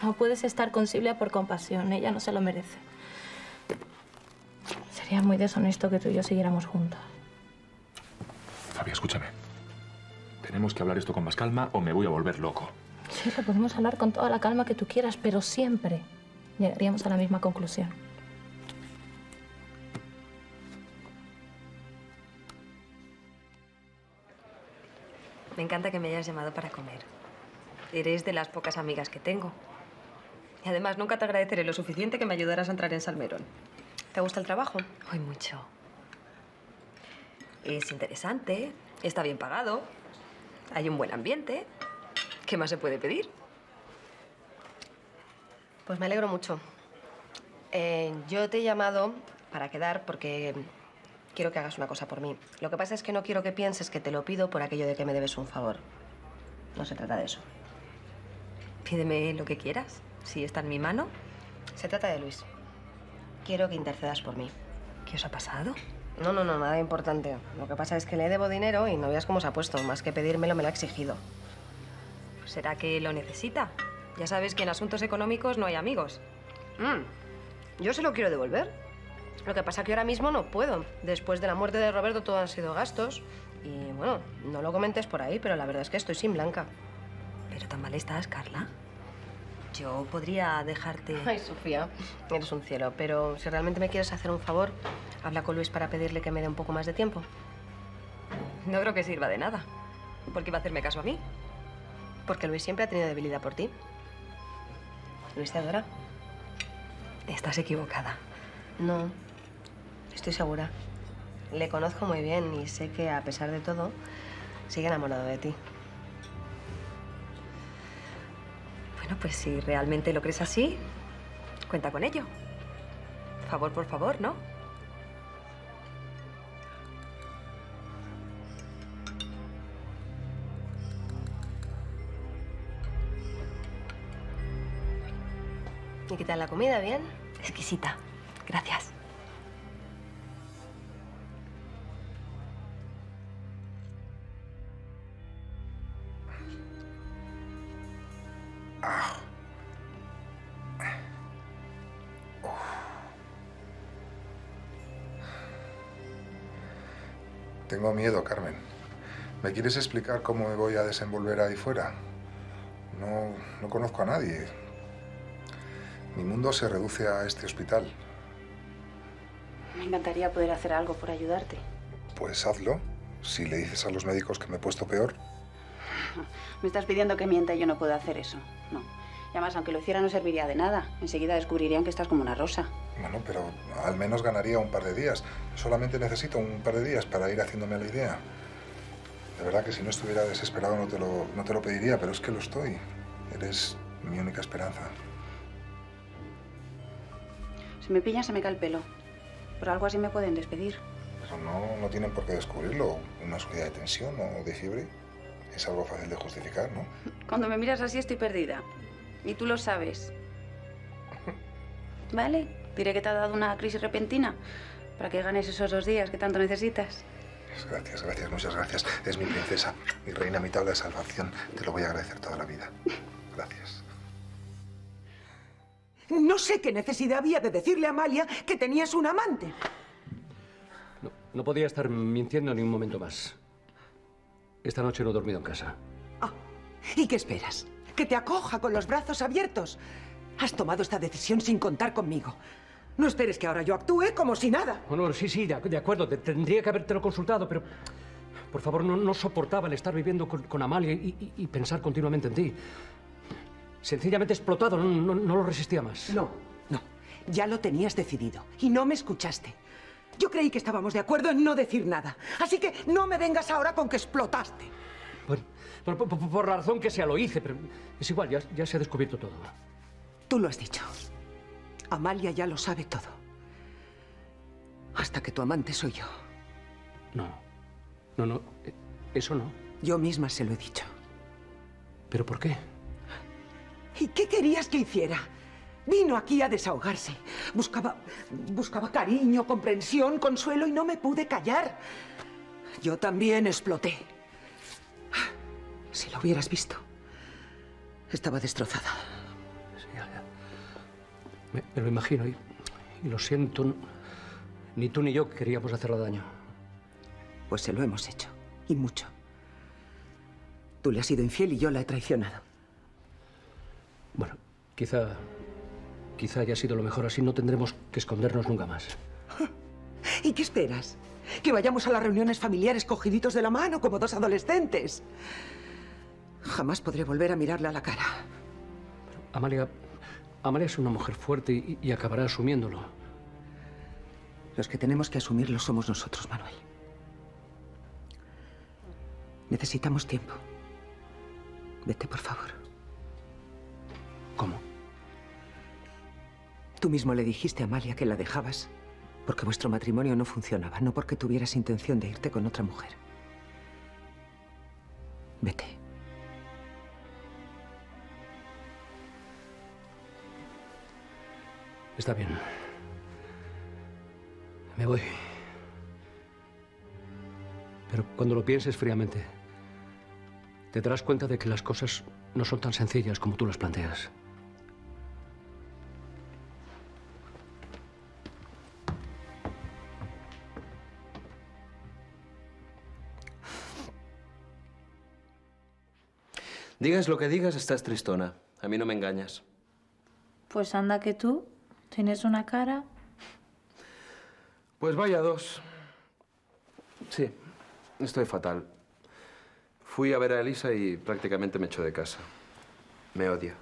No puedes estar con Silvia por compasión. Ella no se lo merece. Sería muy deshonesto que tú y yo siguiéramos juntos. Fabi, escúchame. Tenemos que hablar esto con más calma o me voy a volver loco. Sí, lo podemos hablar con toda la calma que tú quieras, pero siempre llegaríamos a la misma conclusión. Me encanta que me hayas llamado para comer. Eres de las pocas amigas que tengo. Y además nunca te agradeceré lo suficiente que me ayudaras a entrar en Salmerón. ¿Te gusta el trabajo? Ay, mucho. Es interesante, está bien pagado, hay un buen ambiente. ¿Qué más se puede pedir? Pues me alegro mucho. Eh, yo te he llamado para quedar porque... quiero que hagas una cosa por mí. Lo que pasa es que no quiero que pienses que te lo pido por aquello de que me debes un favor. No se trata de eso. Pídeme lo que quieras, si está en mi mano. Se trata de Luis. Quiero que intercedas por mí. ¿Qué os ha pasado? No, no, no, nada importante. Lo que pasa es que le debo dinero y no veas cómo se ha puesto. Más que pedírmelo, me lo ha exigido. Pues será que lo necesita. Ya sabes que en asuntos económicos no hay amigos. Mm. Yo se lo quiero devolver. Lo que pasa es que ahora mismo no puedo. Después de la muerte de Roberto todo han sido gastos. Y bueno, no lo comentes por ahí, pero la verdad es que estoy sin Blanca. Pero tan mal estás, Carla. Yo podría dejarte... Ay, Sofía, eres un cielo. Pero si realmente me quieres hacer un favor, habla con Luis para pedirle que me dé un poco más de tiempo. No creo que sirva de nada. ¿Por qué va a hacerme caso a mí? Porque Luis siempre ha tenido debilidad por ti. Luis te adora. Estás equivocada. No. Estoy segura. Le conozco muy bien y sé que, a pesar de todo, sigue enamorado de ti. Bueno, pues si realmente lo crees así, cuenta con ello. Favor por favor, ¿no? ¿Y qué tal la comida? ¿Bien? Exquisita. Gracias. Tengo miedo, Carmen. ¿Me quieres explicar cómo me voy a desenvolver ahí fuera? No, no conozco a nadie. Mi mundo se reduce a este hospital. Me encantaría poder hacer algo por ayudarte. Pues hazlo. Si le dices a los médicos que me he puesto peor. Me estás pidiendo que mienta y yo no puedo hacer eso. No. Y además, aunque lo hiciera, no serviría de nada. Enseguida descubrirían que estás como una rosa. Bueno, pero al menos ganaría un par de días. Solamente necesito un par de días para ir haciéndome la idea. De verdad que si no estuviera desesperado no te lo, no te lo pediría, pero es que lo estoy. Eres mi única esperanza. Si me pillan, se me cae el pelo. Por algo así me pueden despedir. Pero no, no tienen por qué descubrirlo. Una subida de tensión o de fiebre es algo fácil de justificar, ¿no? Cuando me miras así estoy perdida. Y tú lo sabes. ¿Vale? Diré que te ha dado una crisis repentina para que ganes esos dos días que tanto necesitas. Gracias, gracias, muchas gracias. Es mi princesa, mi reina, mi tabla de salvación. Te lo voy a agradecer toda la vida. Gracias. No sé qué necesidad había de decirle a Amalia que tenías un amante. No, no podía estar mintiendo ni un momento más. Esta noche no he dormido en casa. Ah, ¿y qué esperas? ¿Que te acoja con los brazos abiertos? Has tomado esta decisión sin contar conmigo. No esperes que ahora yo actúe como si nada. Bueno, sí, sí, de acuerdo, te, tendría que habértelo consultado, pero... Por favor, no, no soportaba el estar viviendo con, con Amalia y, y, y pensar continuamente en ti. Sencillamente explotado, no, no, no lo resistía más. No, no, ya lo tenías decidido y no me escuchaste. Yo creí que estábamos de acuerdo en no decir nada, así que no me vengas ahora con que explotaste. Bueno, por, por, por la razón que sea lo hice, pero es igual, ya, ya se ha descubierto todo. Tú lo has dicho. Amalia ya lo sabe todo. Hasta que tu amante soy yo. No, no, no, eso no. Yo misma se lo he dicho. ¿Pero por qué? ¿Y qué querías que hiciera? Vino aquí a desahogarse. Buscaba, buscaba cariño, comprensión, consuelo y no me pude callar. Yo también exploté. Si lo hubieras visto, estaba destrozada. Me, me lo imagino y, y lo siento. Ni tú ni yo queríamos hacerle daño. Pues se lo hemos hecho, y mucho. Tú le has sido infiel y yo la he traicionado. Bueno, quizá, quizá haya sido lo mejor. Así no tendremos que escondernos nunca más. ¿Y qué esperas? ¿Que vayamos a las reuniones familiares cogiditos de la mano como dos adolescentes? Jamás podré volver a mirarle a la cara. Pero, Amalia... Amalia es una mujer fuerte y, y acabará asumiéndolo. Los que tenemos que asumirlo somos nosotros, Manuel. Necesitamos tiempo. Vete, por favor. ¿Cómo? Tú mismo le dijiste a Amalia que la dejabas porque vuestro matrimonio no funcionaba, no porque tuvieras intención de irte con otra mujer. Vete. Está bien. Me voy. Pero cuando lo pienses fríamente, te darás cuenta de que las cosas no son tan sencillas como tú las planteas. Digas lo que digas, estás tristona. A mí no me engañas. Pues anda que tú... ¿Tienes una cara? Pues vaya dos. Sí, estoy fatal. Fui a ver a Elisa y prácticamente me echó de casa. Me odia.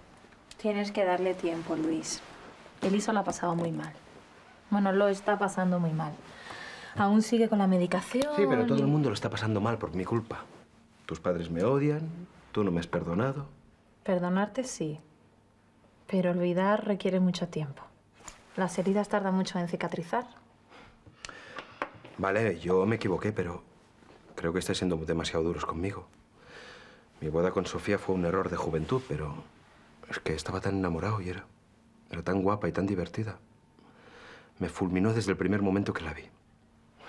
Tienes que darle tiempo, Luis. Elisa la ha pasado muy mal. Bueno, lo está pasando muy mal. Aún sigue con la medicación... Sí, pero todo el mundo lo está pasando mal por mi culpa. Tus padres me odian, tú no me has perdonado. Perdonarte sí, pero olvidar requiere mucho tiempo. Las heridas tardan mucho en cicatrizar. Vale, yo me equivoqué, pero creo que estáis siendo demasiado duros conmigo. Mi boda con Sofía fue un error de juventud, pero es que estaba tan enamorado y era, era tan guapa y tan divertida. Me fulminó desde el primer momento que la vi.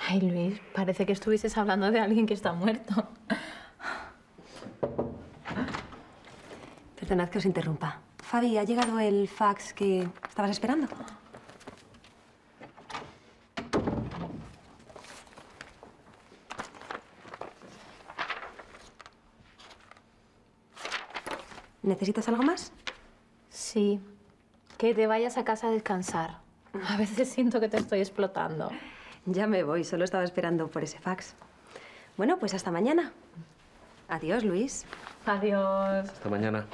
Ay, Luis, parece que estuvieses hablando de alguien que está muerto. Perdonad que os interrumpa. Fabi, ¿ha llegado el fax que estabas esperando? ¿Necesitas algo más? Sí. Que te vayas a casa a descansar. A veces siento que te estoy explotando. Ya me voy, solo estaba esperando por ese fax. Bueno, pues hasta mañana. Adiós, Luis. Adiós. Hasta mañana.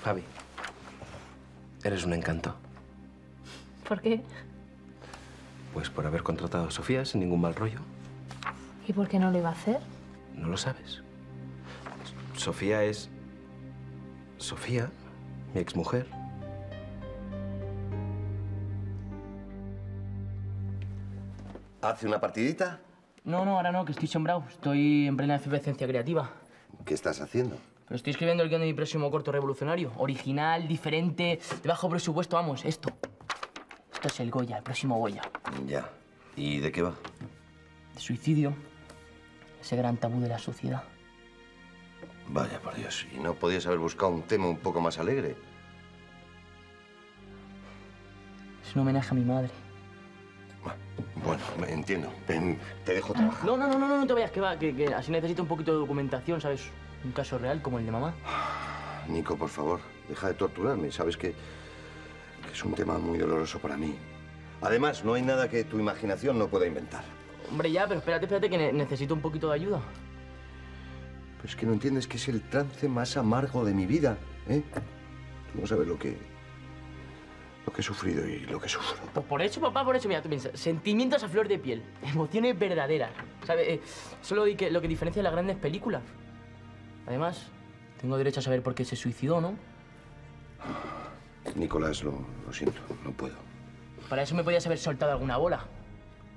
Fabi, eres un encanto. ¿Por qué? Pues por haber contratado a Sofía sin ningún mal rollo. ¿Y por qué no lo iba a hacer? No lo sabes. Sofía es... Sofía, mi exmujer. ¿Hace una partidita? No, no, ahora no, que estoy sembrado. Estoy en plena efervescencia creativa. ¿Qué estás haciendo? Pero estoy escribiendo el guión de mi próximo corto revolucionario. Original, diferente, de bajo presupuesto, vamos, esto. Esto es el Goya, el próximo Goya. Ya. ¿Y de qué va? De suicidio. Ese gran tabú de la sociedad. Vaya, por Dios. ¿Y no podías haber buscado un tema un poco más alegre? Es un homenaje a mi madre. Bueno, me entiendo. Te, te dejo trabajar. No, no, no, no, no te vayas, que va, que, que así necesito un poquito de documentación, ¿sabes? Un caso real como el de mamá. Nico, por favor, deja de torturarme. Sabes que, que es un tema muy doloroso para mí. Además, no hay nada que tu imaginación no pueda inventar. Hombre, ya, pero espérate, espérate, que ne- necesito un poquito de ayuda. Pero es que no entiendes que es el trance más amargo de mi vida, ¿eh? Tú no sabes lo que... lo que he sufrido y lo que sufro. Pues por eso, papá, por eso. Mira, tú piensas, sentimientos a flor de piel, emociones verdaderas, ¿sabes? Eh, solo que, lo que diferencia de las grandes películas. Además, tengo derecho a saber por qué se suicidó, ¿no? Nicolás, lo, lo siento, no puedo. Para eso me podías haber soltado alguna bola.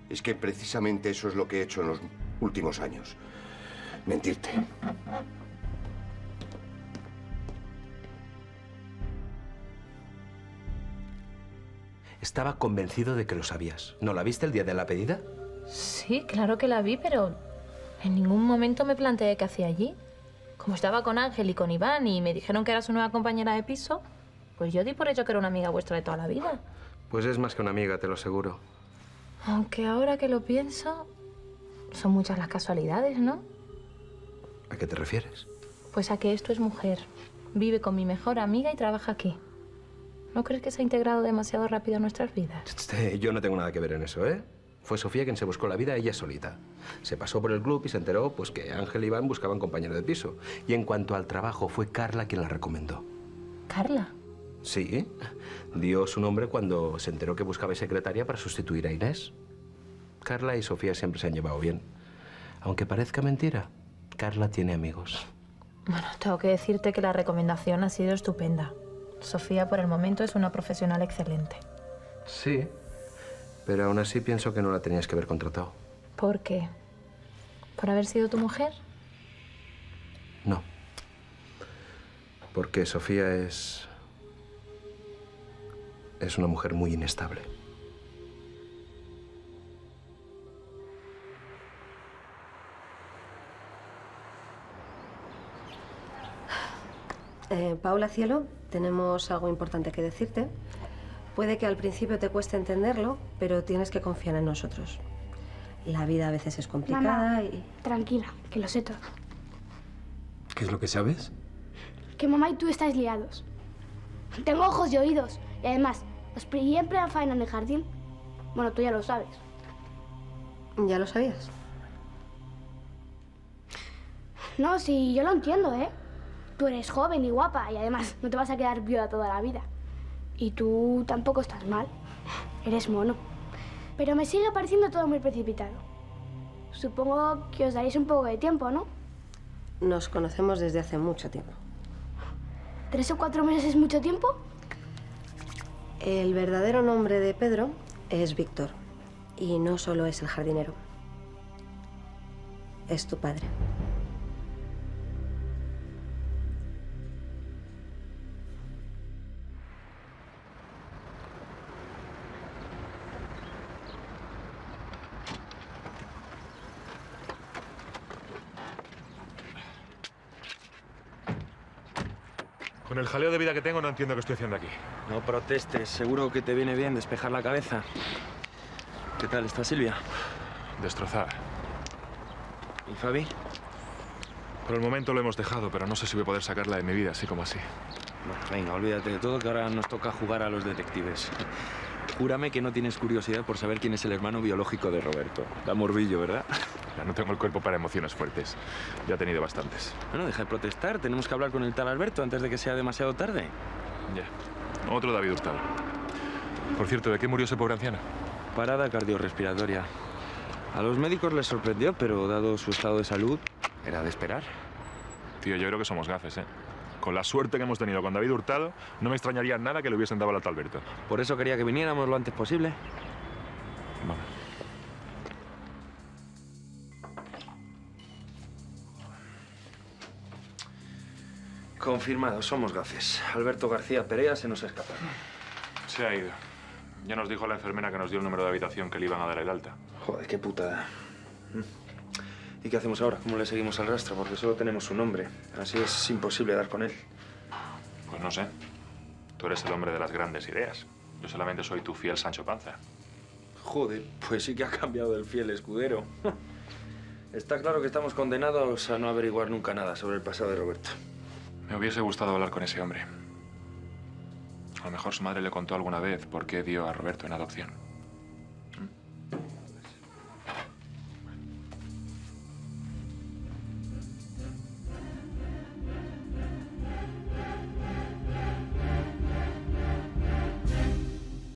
Es que precisamente eso es lo que he hecho en los últimos años. Mentirte. Estaba convencido de que lo sabías. ¿No la viste el día de la pedida? Sí, claro que la vi, pero en ningún momento me planteé qué hacía allí. Como estaba con Ángel y con Iván y me dijeron que era su nueva compañera de piso, pues yo di por hecho que era una amiga vuestra de toda la vida. Pues es más que una amiga, te lo aseguro. Aunque ahora que lo pienso, son muchas las casualidades, ¿no? ¿A qué te refieres? Pues a que esto es mujer. Vive con mi mejor amiga y trabaja aquí. ¿No crees que se ha integrado demasiado rápido en nuestras vidas? Yo no tengo nada que ver en eso, ¿eh? Fue Sofía quien se buscó la vida ella solita. Se pasó por el club y se enteró pues, que Ángel e Iván buscaban compañero de piso. Y en cuanto al trabajo, fue Carla quien la recomendó. ¿Carla? Sí. Dio su nombre cuando se enteró que buscaba secretaria para sustituir a Inés. Carla y Sofía siempre se han llevado bien. Aunque parezca mentira, Carla tiene amigos. Bueno, tengo que decirte que la recomendación ha sido estupenda. Sofía, por el momento, es una profesional excelente. Sí, pero aún así pienso que no la tenías que haber contratado. ¿Por qué? ¿Por haber sido tu mujer? No. Porque Sofía es... es una mujer muy inestable. Eh, Paula, cielo, tenemos algo importante que decirte. Puede que al principio te cueste entenderlo, pero tienes que confiar en nosotros. La vida a veces es complicada. Mamá, y... tranquila, que lo sé todo. ¿Qué es lo que sabes? Que mamá y tú estáis liados. Tengo ojos y oídos. Y además, os pillé en plena faena en el jardín. Bueno, tú ya lo sabes. ¿Ya lo sabías? No, sí, yo lo entiendo, ¿eh? Tú eres joven y guapa y además no te vas a quedar viuda toda la vida. Y tú tampoco estás mal. Eres mono. Pero me sigue pareciendo todo muy precipitado. Supongo que os daréis un poco de tiempo, ¿no? Nos conocemos desde hace mucho tiempo. ¿Tres o cuatro meses es mucho tiempo? El verdadero nombre de Pedro es Víctor. Y no solo es el jardinero. Es tu padre. Con el jaleo de vida que tengo, no entiendo qué estoy haciendo aquí. No protestes. Seguro que te viene bien despejar la cabeza. ¿Qué tal está Silvia? Destrozada. Fabi? Por el momento lo hemos dejado, pero no sé si voy a poder sacarla de mi vida, así como así. Bueno, venga, olvídate de todo, que ahora nos toca jugar a los detectives. Júrame que no tienes curiosidad por saber quién es el hermano biológico de Roberto. Da morbillo, ¿verdad? Ya no tengo el cuerpo para emociones fuertes. Ya he tenido bastantes. Bueno, deja de protestar. Tenemos que hablar con el tal Alberto antes de que sea demasiado tarde. Ya. Yeah. Otro David Hurtado. Por cierto, ¿de qué murió ese pobre anciano? Parada cardiorrespiratoria. A los médicos les sorprendió, pero dado su estado de salud, era de esperar. Tío, yo creo que somos gafes, ¿eh? Con la suerte que hemos tenido con David Hurtado, no me extrañaría nada que le hubiesen dado al alto Alberto. Por eso quería que viniéramos lo antes posible. Vamos. Confirmado, somos gafes. Alberto García Perea se nos escapa. Se ha ido. Ya nos dijo la enfermera que nos dio el número de habitación que le iban a dar el alta. Joder, qué putada. ¿Y qué hacemos ahora? ¿Cómo le seguimos al rastro? Porque solo tenemos su nombre. Así es imposible dar con él. Pues no sé. Tú eres el hombre de las grandes ideas. Yo solamente soy tu fiel Sancho Panza. Joder, pues sí que ha cambiado el fiel escudero. Está claro que estamos condenados a no averiguar nunca nada sobre el pasado de Roberto. Me hubiese gustado hablar con ese hombre. A lo mejor su madre le contó alguna vez por qué dio a Roberto en adopción.